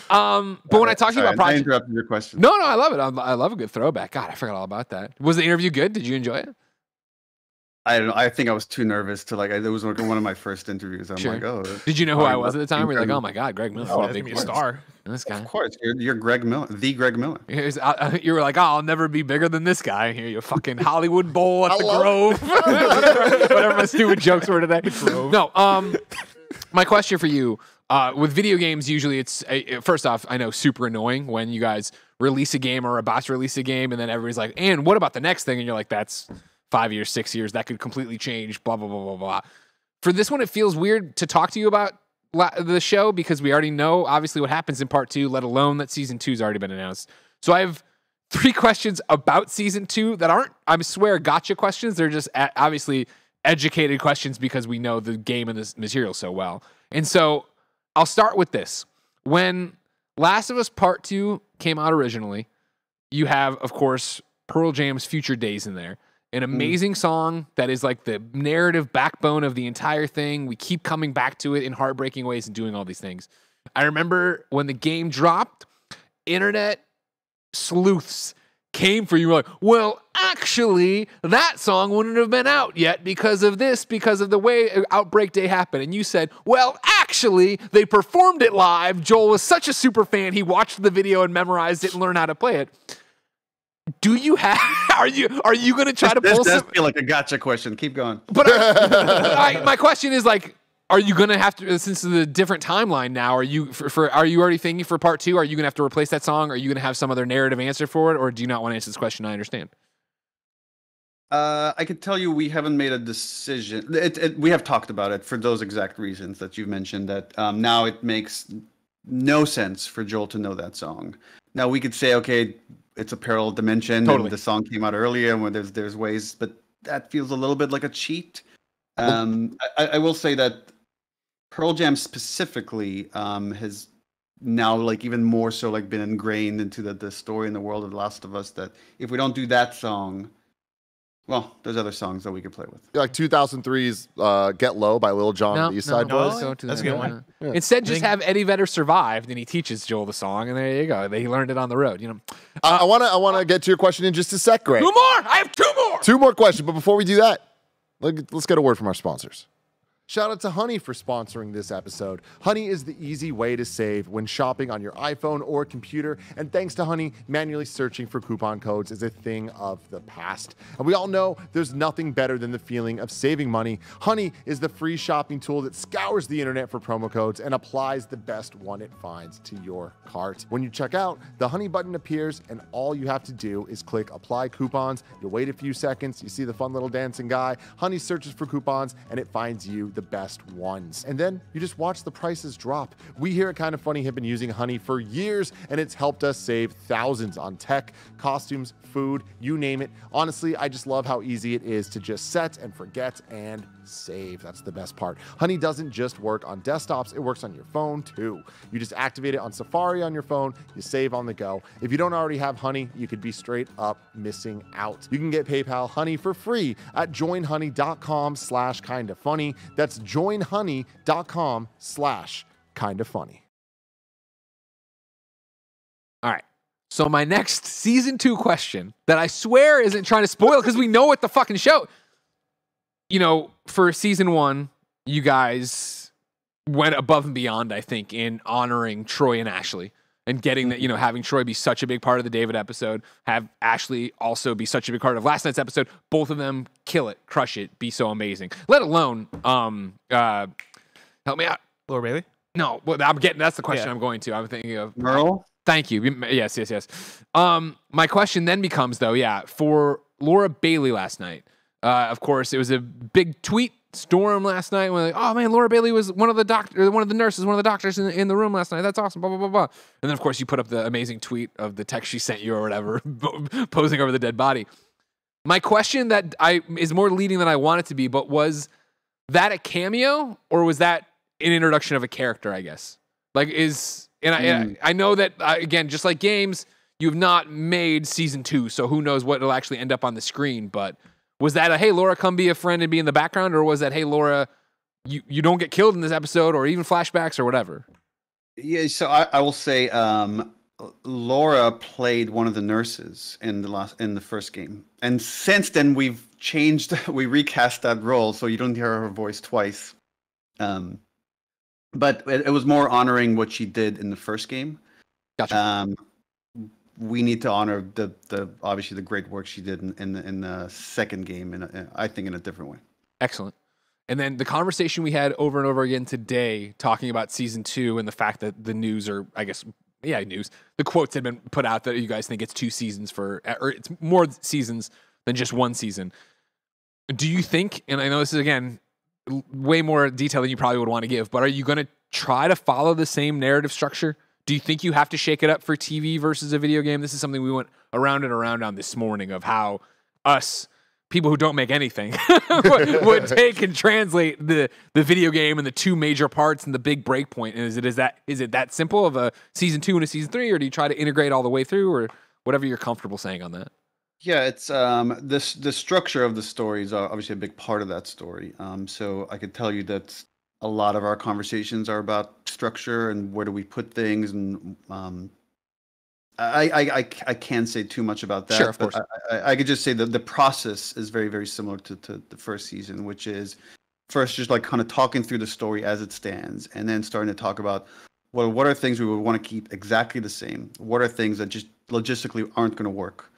But when I talk to you about projects... I interrupted your question. No, I love it. I love a good throwback. God, I forgot all about that. Was the interview good? Did you enjoy it? I don't know. I think I was too nervous to like. It was one of my first interviews. I'm sure. Like, oh. Did you know who I was at the time? We're like, oh my god, Greg Miller, oh, big star. And this guy. Of course, you're Greg Miller, the Greg Miller. You were like, oh, I'll never be bigger than this guy. Here, you fucking Hollywood Bowl at the Grove. Whatever my stupid jokes were today. No, my question for you. With video games, usually it's, first off, I know super annoying when you guys release a game or are about to release a game and then everybody's like, and what about the next thing? And you're like, that's 5 years, 6 years, that could completely change, blah, blah, blah, blah, blah. For this one, it feels weird to talk to you about the show because we already know, obviously, what happens in part two, let alone that season two's already been announced. So I have three questions about season two that aren't, I swear, gotcha questions. They're just obviously educated questions because we know the game and this material so well. And so I'll start with this. When Last of Us Part 2 came out originally, you have, of course, Pearl Jam's Future Days in there, an amazing song that is like the narrative backbone of the entire thing. We keep coming back to it in heartbreaking ways and doing all these things. I remember when the game dropped, internet sleuths came for you. We're like, well, actually, that song wouldn't have been out yet because of this, because of the way Outbreak Day happened. And you said, well, actually, they performed it live. Joel was such a super fan. He watched the video and memorized it and learned how to play it. Do you have, are you going to try to pull some? This feel like a gotcha question. Keep going. But my question is like, are you going to have to, since it's a different timeline now, are you already thinking for part two? Are you going to have to replace that song? Are you going to have some other narrative answer for it? Or do you not want to answer this question? I understand. I could tell you we haven't made a decision. We have talked about it for those exact reasons that you mentioned, that now it makes no sense for Joel to know that song. Now we could say, okay, it's a parallel dimension. Totally. And the song came out earlier and there's ways, but that feels a little bit like a cheat. I will say that Pearl Jam specifically has now like even more so like been ingrained into the story in the world of The Last of Us, that if we don't do that song, well, there's other songs that we could play with. Like 2003's Get Low by Lil Jon and the East Side Boys. That's a good one. Yeah. Instead, just have Eddie Vedder survived and he teaches Joel the song, and there you go. He learned it on the road. You know. I wanna get to your question in just a sec, Greg. 2 more! I have 2 more! 2 more questions, but before we do that, let's get a word from our sponsors. Shout out to Honey for sponsoring this episode. Honey is the easy way to save when shopping on your iPhone or computer. And thanks to Honey, manually searching for coupon codes is a thing of the past. And we all know there's nothing better than the feeling of saving money. Honey is the free shopping tool that scours the internet for promo codes and applies the best one it finds to your cart. When you check out, the Honey button appears and all you have to do is click apply coupons. You wait a few seconds, you see the fun little dancing guy. Honey searches for coupons and it finds you the best ones. And then you just watch the prices drop. We here at Kinda Funny have been using Honey for years, and it's helped us save thousands on tech, costumes, food, you name it. Honestly, I just love how easy it is to just set and forget and save. That's the best part. Honey doesn't just work on desktops, it works on your phone too. You just activate it on Safari on your phone, you save on the go. If you don't already have Honey, you could be straight up missing out. You can get PayPal Honey for free at joinhoney.com/kindafunny. That's joinhoney.com/kindafunny. All right. So my next season 2 question that I swear isn't trying to spoil because we know what the fucking show. You know, for season 1, you guys went above and beyond, I think, in honoring Troy and Ashley and getting that, you know, having Troy be such a big part of the David episode, have Ashley also be such a big part of last night's episode. Both of them kill it, crush it, be so amazing. Let alone, help me out. Laura Bailey? No, well, I'm getting, that's the question I'm going to. I'm thinking of Merle. Thank you. Yes, yes, yes. My question then becomes, though, for Laura Bailey last night, of course, it was a big tweet storm last night. We're like, oh, man, Laura Bailey was one of the nurses in the room last night. That's awesome, blah, blah, blah, blah. And then, of course, you put up the amazing tweet of the text she sent you or whatever, posing over the dead body. My question that is more leading than I want it to be, but was that a cameo or was that an introduction of a character, I guess? Like, is... And I know that, again, just like games, you've not made season 2, so who knows what it'll actually end up on the screen. But was that a, hey, Laura, come be a friend and be in the background? Or was that, hey, Laura, you don't get killed in this episode, or even flashbacks or whatever? Yeah, so I will say Laura played one of the nurses in the first game, and since then we've changed, we recast that role, so you don't hear her voice twice. But it was more honoring what she did in the first game. Gotcha. We need to honor the obviously the great work she did in the second game, and I think in a different way. Excellent. And then the conversation we had over and over again today, talking about season 2 and the fact that the news, or I guess, yeah, news, the quotes had been put out that you guys think it's 2 seasons for, or it's more seasons than just 1 season. Do you think, and I know this is, again, way more detail than you probably would want to give, but are you going to try to follow the same narrative structure? Do you think you have to shake it up for TV versus a video game? This is something we went around and around on this morning, of how us, people who don't make anything, would take and translate the video game and the two major parts and the big break point. And is it that simple of a season 2 and a season 3, or do you try to integrate all the way through, or whatever you're comfortable saying on that? Yeah, it's the structure of the story is obviously a big part of that story. So I could tell you that a lot of our conversations are about structure and where do we put things, and I can't say too much about that. Sure, of course. I could just say that the process is very, very similar to the first season, which is first just like kind of talking through the story as it stands, and then starting to talk about, well, what are things we would want to keep exactly the same? What are things that just logistically aren't going to work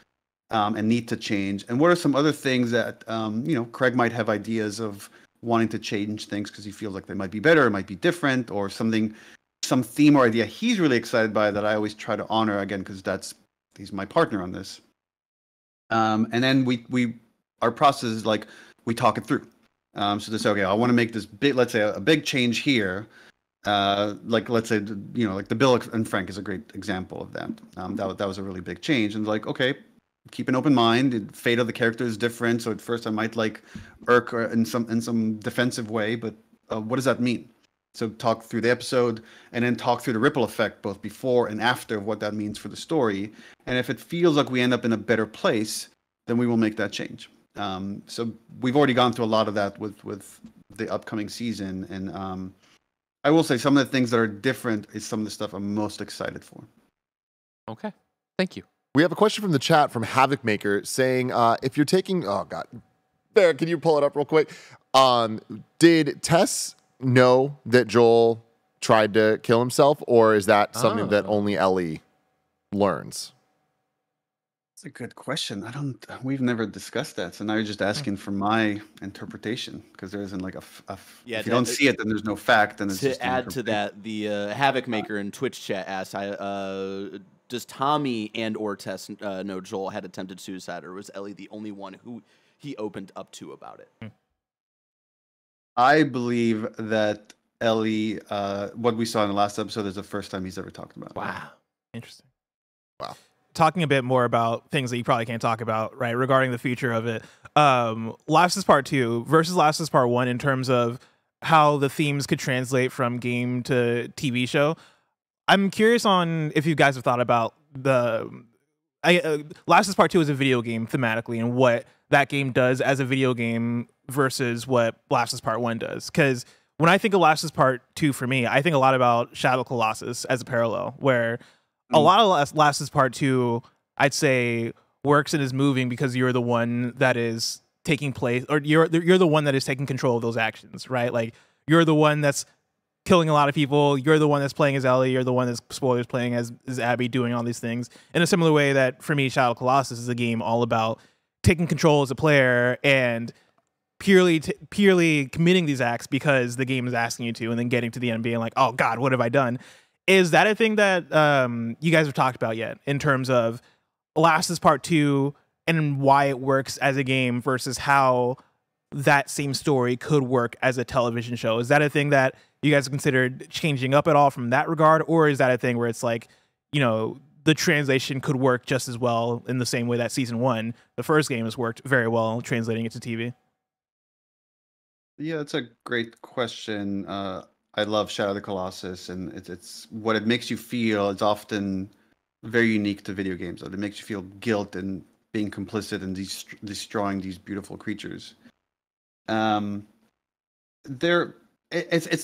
and need to change? And what are some other things that, you know, Craig might have ideas of wanting to change things because he feels like they might be better, it might be different, or something, some theme or idea he's really excited by that I always try to honor, again, because he's my partner on this. And then our process is like, we talk it through. So they say, okay, I want to make this big, let's say a big change here. Like, let's say, you know, like the Bill and Frank is a great example of that. That was a really big change. And like, okay, keep an open mind. The fate of the character is different. So at first I might like irk or in some defensive way, but what does that mean? So talk through the episode, and then talk through the ripple effect, both before and after, of what that means for the story. And if it feels like we end up in a better place, then we will make that change. So we've already gone through a lot of that with the upcoming season. And I will say some of the things that are different is some of the stuff I'm most excited for. Okay, thank you. We have a question from the chat from Havoc Maker saying, if you're taking, oh God, there, can you pull it up real quick? Did Tess know that Joel tried to kill himself, or is that something that only Ellie learns? That's a good question. We've never discussed that, so now you're just asking for my interpretation, because there isn't like if you don't see it, then there's no fact. And to add to that, the Havoc Maker in Twitch chat asked, does Tommy and or Tess know Joel had attempted suicide, or was Ellie the only one who he opened up to about it? Hmm. I believe that Ellie, what we saw in the last episode, is the first time he's ever talked about it. Wow. Interesting. Wow. Talking a bit more about things that you probably can't talk about, right, regarding the future of it. Last is Part 2 versus Last is Part 1 in terms of how the themes could translate from game to TV show. I'm curious on if you guys have thought about the... Last is Part 2 is a video game thematically, and what that game does as a video game versus what Last is Part 1 does. Because when I think of Last is Part 2 for me, I think a lot about Shadow Colossus as a parallel, where a lot of Last is Part 2, I'd say, works and is moving because you're the one that is taking place, or you're the one that is taking control of those actions, right? Like, you're the one that's killing a lot of people, you're the one that's playing as Ellie, you're the one that's, spoilers, playing as Abby, doing all these things. In a similar way that, for me, Shadow Colossus is a game all about taking control as a player and purely committing these acts because the game is asking you to, and then getting to the end being like, oh God, what have I done? Is that a thing that you guys have talked about yet, in terms of Last is Part 2 and why it works as a game versus how that same story could work as a television show? Is that a thing that you guys have considered changing up at all from that regard? Or is that a thing where it's like, you know, the translation could work just as well in the same way that season 1, the first game, has worked very well translating it to TV? Yeah, that's a great question. I love Shadow of the Colossus, and it's what it makes you feel. It's often very unique to video games. It makes you feel guilt and being complicit in destroying these beautiful creatures. It's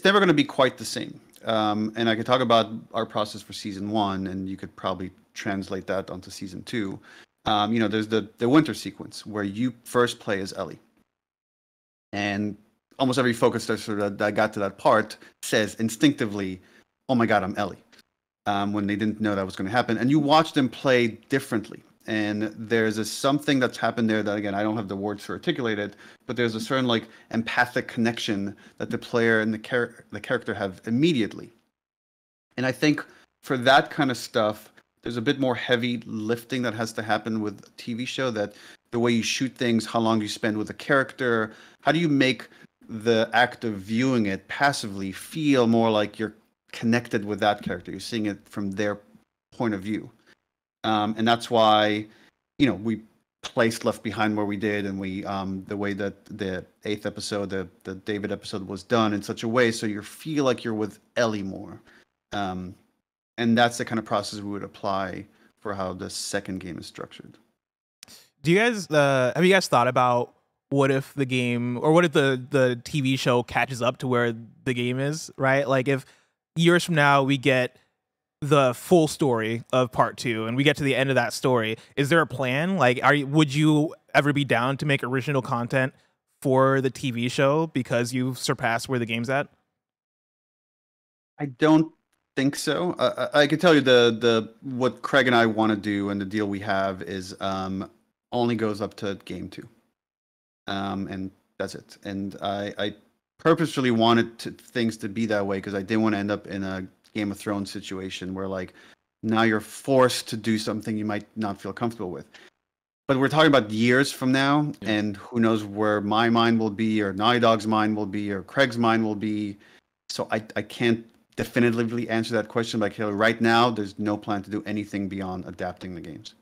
never going to be quite the same. And I could talk about our process for season one, and you could probably translate that onto season two. You know, there's the winter sequence where you first play as Ellie. And almost every focus tester that got to that part says instinctively, oh my God, I'm Ellie. When they didn't know that was going to happen. And you watch them play differently. And there's something that's happened there that, again, I don't have the words to articulate it, but there's a certain like empathic connection that the player and the character have immediately. And I think for that kind of stuff, there's a bit more heavy lifting that has to happen with a TV show, that the way you shoot things, how long you spend with a character, how do you make the act of viewing it passively feel more like you're connected with that character, you're seeing it from their point of view. And that's why, you know, we placed Left Behind where we did, and we the way that the 8th episode, the David episode, was done in such a way so you feel like you're with Ellie more. And that's the kind of process we would apply for how the second game is structured. Do you guys have you guys thought about what if the game, or what if the TV show catches up to where the game is, right? Like, if years from now we get the full story of part two and we get to the end of that story, is there a plan? Like, would you ever be down to make original content for the TV show because you've surpassed where the game's at? I don't think so. I could tell you what Craig and I want to do, and the deal we have is only goes up to game two, and that's it. And I purposefully wanted things to be that way because I didn't want to end up in a Game of Thrones situation where, like, now you're forced to do something you might not feel comfortable with. But we're talking about years from now, yeah. And who knows where my mind will be, or Naughty Dog's mind will be, or Craig's mind will be. So I can't definitively answer that question. Like, right now, there's no plan to do anything beyond adapting the games.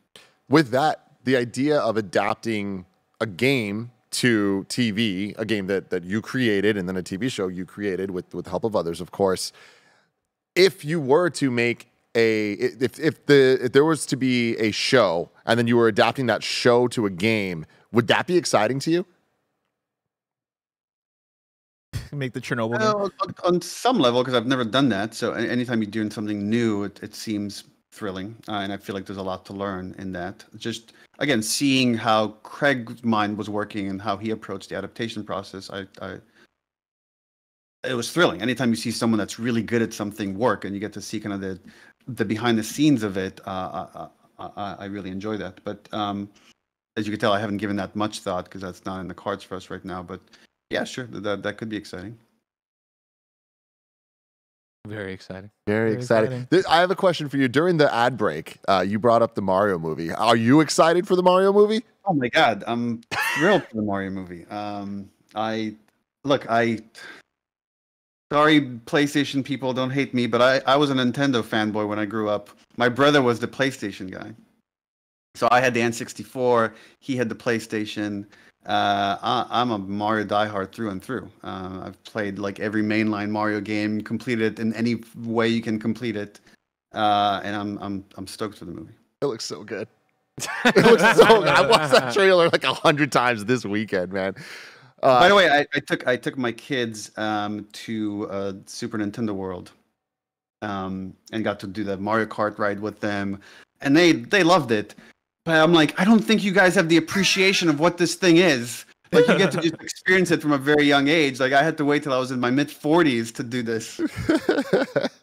With that, the idea of adapting a game to TV, a game that you created, and then a TV show you created with the help of others, of course. If you were to make if there was to be a show and then you were adapting that show to a game, would that be exciting to you? Make the Chernobyl game? On some level, because I've never done that. So anytime you're doing something new, it seems thrilling. And I feel like there's a lot to learn in that. Just, again, seeing how Craig's mind was working and how he approached the adaptation process, it was thrilling. Anytime you see someone that's really good at something work and you get to see kind of the behind the scenes of it, I really enjoy that. But as you can tell, I haven't given that much thought because that's not in the cards for us right now. But yeah, sure, that could be exciting. Very exciting. Very exciting. I have a question for you. During the ad break, you brought up the Mario movie. Are you excited for the Mario movie? Oh my God, I'm thrilled for the Mario movie. Sorry, PlayStation people, don't hate me, but I was a Nintendo fanboy when I grew up. My brother was the PlayStation guy. So I had the N64, he had the PlayStation. I'm a Mario diehard through and through. I've played like every mainline Mario game, completed it in any way you can complete it. And I'm stoked for the movie. It looks so good. It looks so good. I watched that trailer like 100 times this weekend, man. By the way, I took my kids to Super Nintendo World, and got to do the Mario Kart ride with them, and they loved it. But I'm like, I don't think you guys have the appreciation of what this thing is. Like, you get to just experience it from a very young age. Like, I had to wait till I was in my mid-40s to do this.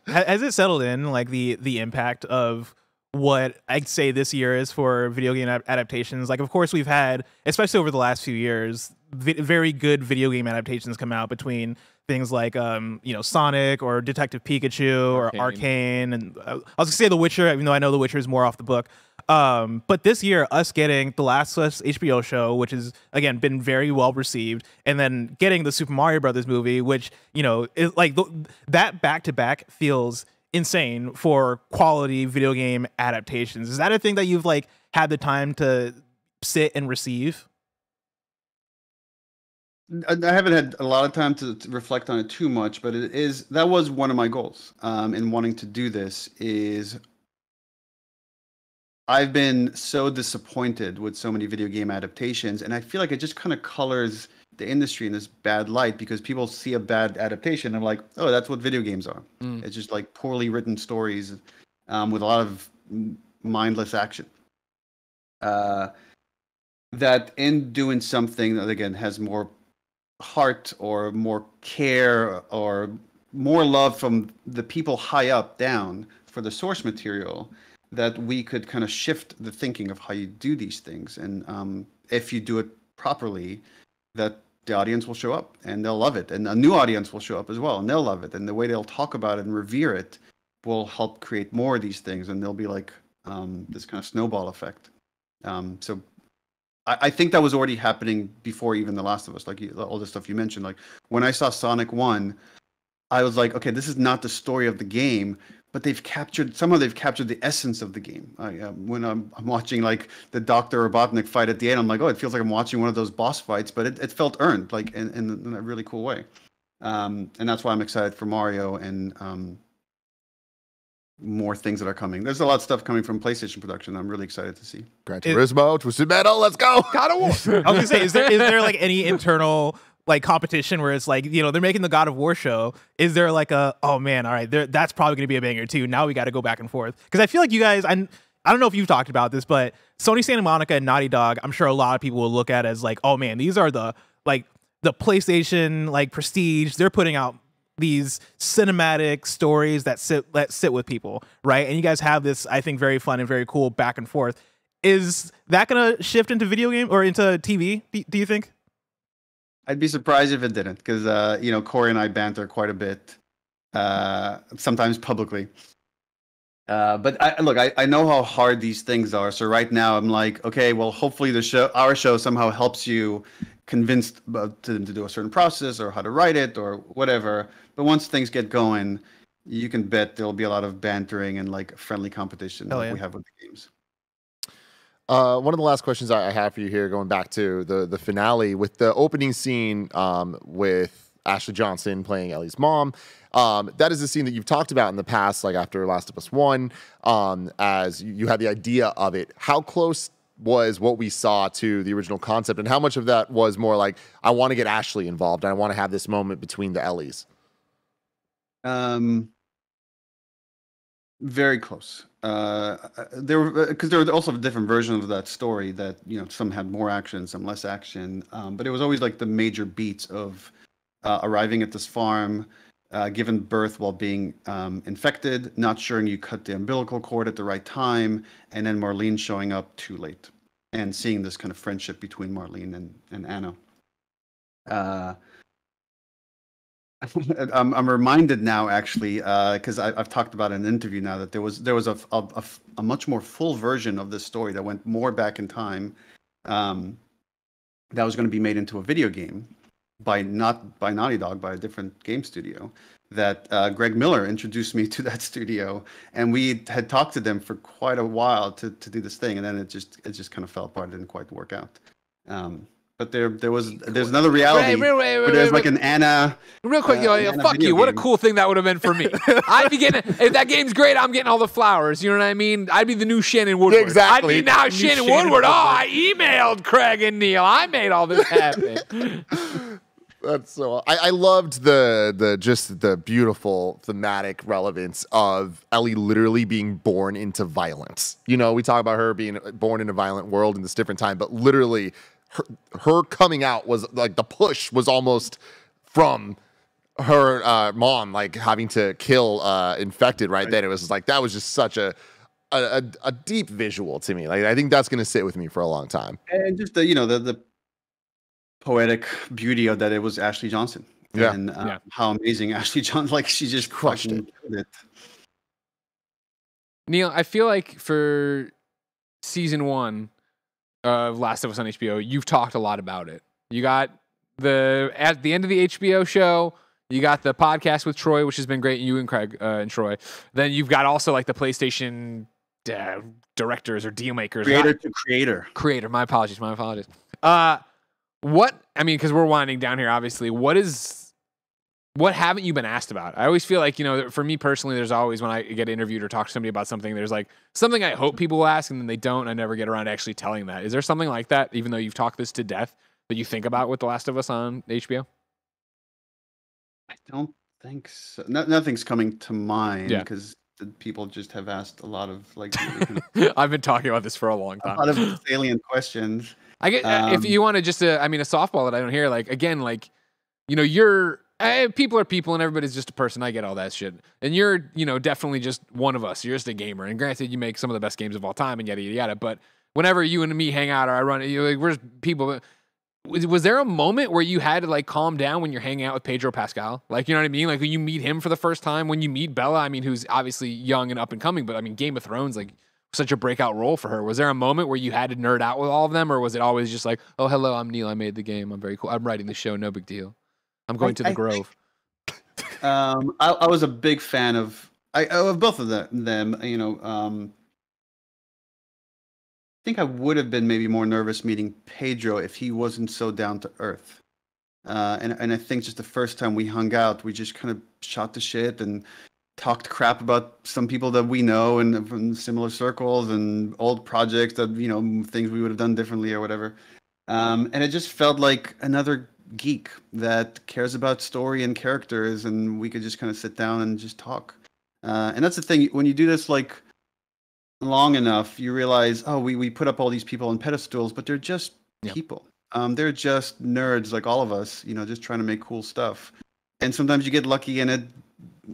Has it settled in, like, the impact of what I'd say this year is for video game adaptations? Like, of course, we've had, especially over the last few years, very good video game adaptations come out, between things like you know, Sonic or Detective Pikachu or Arcane, and I was gonna say The Witcher, even though I know The Witcher is more off the book. But this year, us getting The Last of Us HBO show, which is, again, been very well received, and then getting the Super Mario Brothers movie, which, you know, is like that back-to-back feels insane for quality video game adaptations. Is that a thing that you've, like, had the time to sit and receive? I haven't had a lot of time to reflect on it too much, but that was one of my goals in wanting to do this. Is I've been so disappointed with so many video game adaptations, and I feel like it just kind of colors the industry in this bad light because people see a bad adaptation and like, oh, that's what video games are. Mm. It's just like poorly written stories with a lot of mindless action. That in doing something that, again, has more heart or more care or more love from the people high up down for the source material, that we could kind of shift the thinking of how you do these things. And if you do it properly, that the audience will show up and they'll love it. And a new audience will show up as well and they'll love it. And the way they'll talk about it and revere it will help create more of these things. And they'll be like this kind of snowball effect. So I think that was already happening before even The Last of Us, like all the stuff you mentioned. Like when I saw Sonic 1, I was like, okay, this is not the story of the game, but they've captured the essence of the game. When I'm watching like the Dr. Robotnik fight at the end, I'm like, oh, it feels like I'm watching one of those boss fights, but it felt earned, like in a really cool way. And that's why I'm excited for Mario and more things that are coming. There's a lot of stuff coming from PlayStation production. I'm really excited to see. Gran Turismo, Twisted Metal, let's go. God of War. I was gonna say, is there like any internal like competition where it's like, you know, they're making the God of War show. Is there like a, oh man, all right, that's probably going to be a banger too. Now we got to go back and forth. Because I feel like you guys, I don't know if you've talked about this, but Sony Santa Monica and Naughty Dog, I'm sure a lot of people will look at as like, oh man, these are the PlayStation like prestige. They're putting out these cinematic stories that sit with people, right? And you guys have this, I think, very fun and very cool back and forth. Is that going to shift into video game or into TV, do you think? I'd be surprised if it didn't, because, you know, Corey and I banter quite a bit, sometimes publicly. But I know how hard these things are. So right now I'm like, okay, well, hopefully our show somehow helps you convince them to do a certain process or how to write it or whatever. But once things get going, you can bet there'll be a lot of bantering and like friendly competition like we have with the games. One of the last questions I have for you here, going back to the finale with the opening scene with Ashley Johnson playing Ellie's mom. That is a scene that you've talked about in the past, like after Last of Us 1, as you had the idea of it. How close was what we saw to the original concept, and how much of that was more like, I want to get Ashley involved, and I want to have this moment between the Ellies? Very close. There were also a different version of that story that, you know, some had more action, some less action. But it was always like the major beats of arriving at this farm, giving birth while being infected, not sure you cut the umbilical cord at the right time, and then Marlene showing up too late and seeing this kind of friendship between Marlene and Anna. I'm reminded now, actually, because I've talked about in an interview now that there was a much more full version of this story that went more back in time, that was going to be made into a video game by Naughty Dog, by a different game studio. That Greg Miller introduced me to that studio, and we had talked to them for quite a while to do this thing, and then it just kind of fell apart. It didn't quite work out. But there's another reality. Wait, there's like an Anna. Real quick, Anna, fuck you! Game. What a cool thing that would have been for me. I'd be getting, if that game's great, I'm getting all the flowers. You know what I mean? I'd be the new Shannon Woodward. Exactly. I'd be now Shannon Woodward. Oh, I emailed Craig and Neil. I made all this happen. That's so. I loved the beautiful thematic relevance of Ellie literally being born into violence. You know, we talk about her being born in a violent world in this different time, but literally. Her coming out was like the push was almost from her mom, like having to kill infected right then. It was like, that was just such a deep visual to me. Like, I think that's going to sit with me for a long time. And just the poetic beauty of that. It was Ashley Johnson. Yeah. And how amazing Ashley Johnson, like she just crushed it. Neil, I feel like for season 1, Last of Us on HBO, you've talked a lot about it. You got at the end of the HBO show, you got the podcast with Troy, which has been great, you and Craig and Troy. Then you've got also like the PlayStation directors or deal makers. Creator. My apologies. Because we're winding down here, obviously. What haven't you been asked about? I always feel like, for me personally, there's always when I get interviewed or talk to somebody about something, there's like something I hope people will ask and then they don't. I never get around to actually telling that. Is there something like that, even though you've talked this to death, that you think about with The Last of Us on HBO? I don't think so. No, nothing's coming to mind because people just have asked a lot of like. I've been talking about this for a long time. A lot of salient questions. I get if you want to just I mean a softball that I don't hear, like again, like, you know, you're people are people and everybody's just a person. I get all that shit. And you're, you know, definitely just one of us. You're just a gamer. And granted, you make some of the best games of all time and yada, yada, yada. But whenever you and me hang out or I run, you're like, we're just people. Was there a moment where you had to like calm down when you're hanging out with Pedro Pascal? Like, you know what I mean? Like when you meet him for the first time, when you meet Bella, I mean, who's obviously young and up and coming, but I mean, Game of Thrones, like such a breakout role for her. Was there a moment where you had to nerd out with all of them? Or was it always just like, oh, hello, I'm Neil. I made the game. I'm very cool. I'm writing the show. No big deal. I'm going to the Grove. I was a big fan of both of them, you know. I think I would have been maybe more nervous meeting Pedro if he wasn't so down to earth. And I think just the first time we hung out, we just kind of shot the shit and talked crap about some people that we know and from similar circles and old projects that, you know, things we would have done differently or whatever. And it just felt like another geek that cares about story and characters, and we could just kind of sit down and just talk. And that's the thing, when you do this like long enough, you realize, oh, we put up all these people on pedestals, but they're just people. They're just nerds like all of us, you know, just trying to make cool stuff. And sometimes you get lucky and it,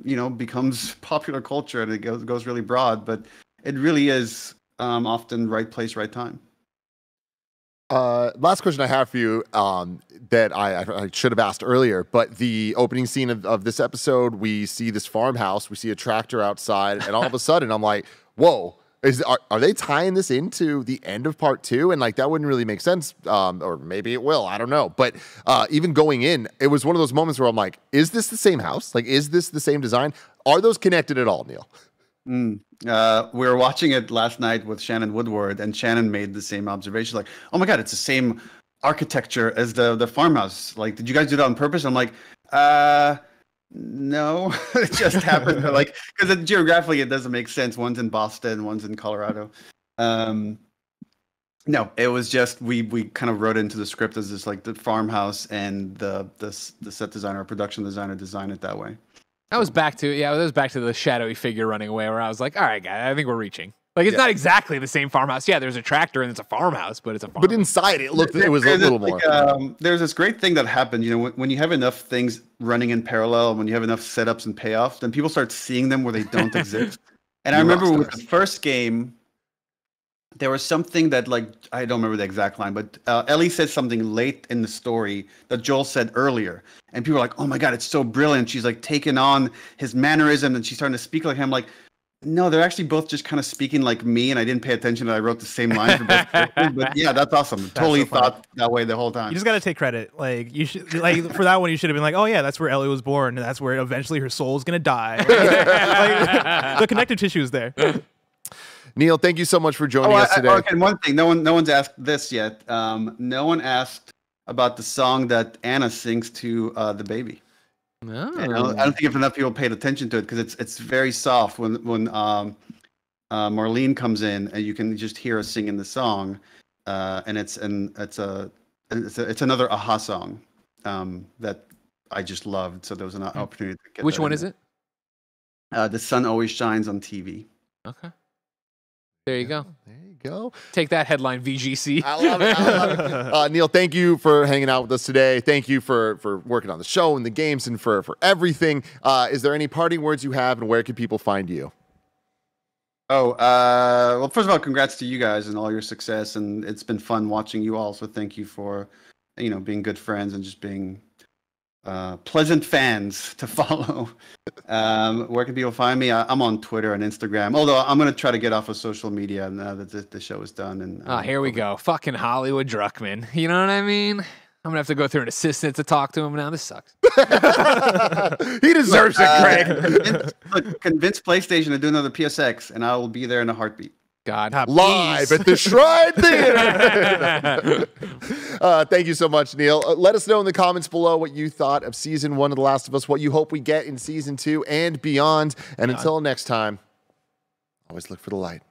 you know, becomes popular culture and it goes really broad, but it really is often right place, right time. Last question I have for you that I should have asked earlier, but the opening scene of this episode, we see this farmhouse, we see a tractor outside, and all of a sudden I'm like, whoa, are they tying this into the end of part 2? And like, that wouldn't really make sense, or maybe it will, I don't know. But even going in, it was one of those moments where I'm like, is this the same house? Like, is this the same design? Are those connected at all, Neil? We were watching it last night with Shannon Woodward, and Shannon made the same observation, like, oh my God, it's the same architecture as the farmhouse. Like, did you guys do that on purpose? I'm like, no, it just happened. Like, because geographically it doesn't make sense. One's in Boston, one's in Colorado. No, it was just, we kind of wrote into the script as this, like, the farmhouse, and the set designer or production designer designed it that way. I was back to, yeah, I was back to the shadowy figure running away, where I was like, all right, guys, I think we're reaching. Like, it's not exactly the same farmhouse. Yeah, there's a tractor and it's a farmhouse, but it's a farmhouse. But inside it looked, it was a little more. Like, there's this great thing that happened, you know, when you have enough things running in parallel, when you have enough setups and payoffs, then people start seeing them where they don't exist. And I remember with the first game, there was something that, like, I don't remember the exact line, but Ellie said something late in the story that Joel said earlier. And people were like, oh my God, it's so brilliant. She's like taking on his mannerism and she's starting to speak like him. Like, no, they're actually both just kind of speaking like me. And I didn't pay attention that I wrote the same line for both. But yeah, that's awesome. Totally thought that way the whole time. You just got to take credit. Like, you should, like, for that one, you should have been like, oh yeah, that's where Ellie was born. And that's where eventually her soul's going to die. Like, the connective tissue is there. Neil, thank you so much for joining us today. Okay, one thing, no one's asked this yet. No one asked about the song that Anna sings to the baby. No, I don't think if enough people paid attention to it, because it's very soft. When Marlene comes in, and you can just hear her singing the song, and it's another Aha song that I just loved. So there was an opportunity to get. Which one is it? The Sun Always Shines on TV. Okay. There you go. There you go. Take that headline, VGC. I love it. I love it. Neil, thank you for hanging out with us today. Thank you for working on the show and the games and for everything. Is there any parting words you have, and where can people find you? Oh, well, first of all, congrats to you guys and all your success. And it's been fun watching you all. So thank you for, you know, being good friends and just being pleasant fans to follow. Where can people find me? I'm on Twitter and Instagram, although I'm going to try to get off of social media now that the show is done. And here we go. Fucking Hollywood Druckmann. You know what I mean? I'm going to have to go through an assistant to talk to him now. This sucks. He deserves it, Craig. Convince PlayStation to do another PSX, and I will be there in a heartbeat. God, live at the Shrine Theater. Thank you so much, Neil. Let us know in the comments below what you thought of season 1 of The Last of Us, what you hope we get in season 2 and beyond. And until next time, always look for the light.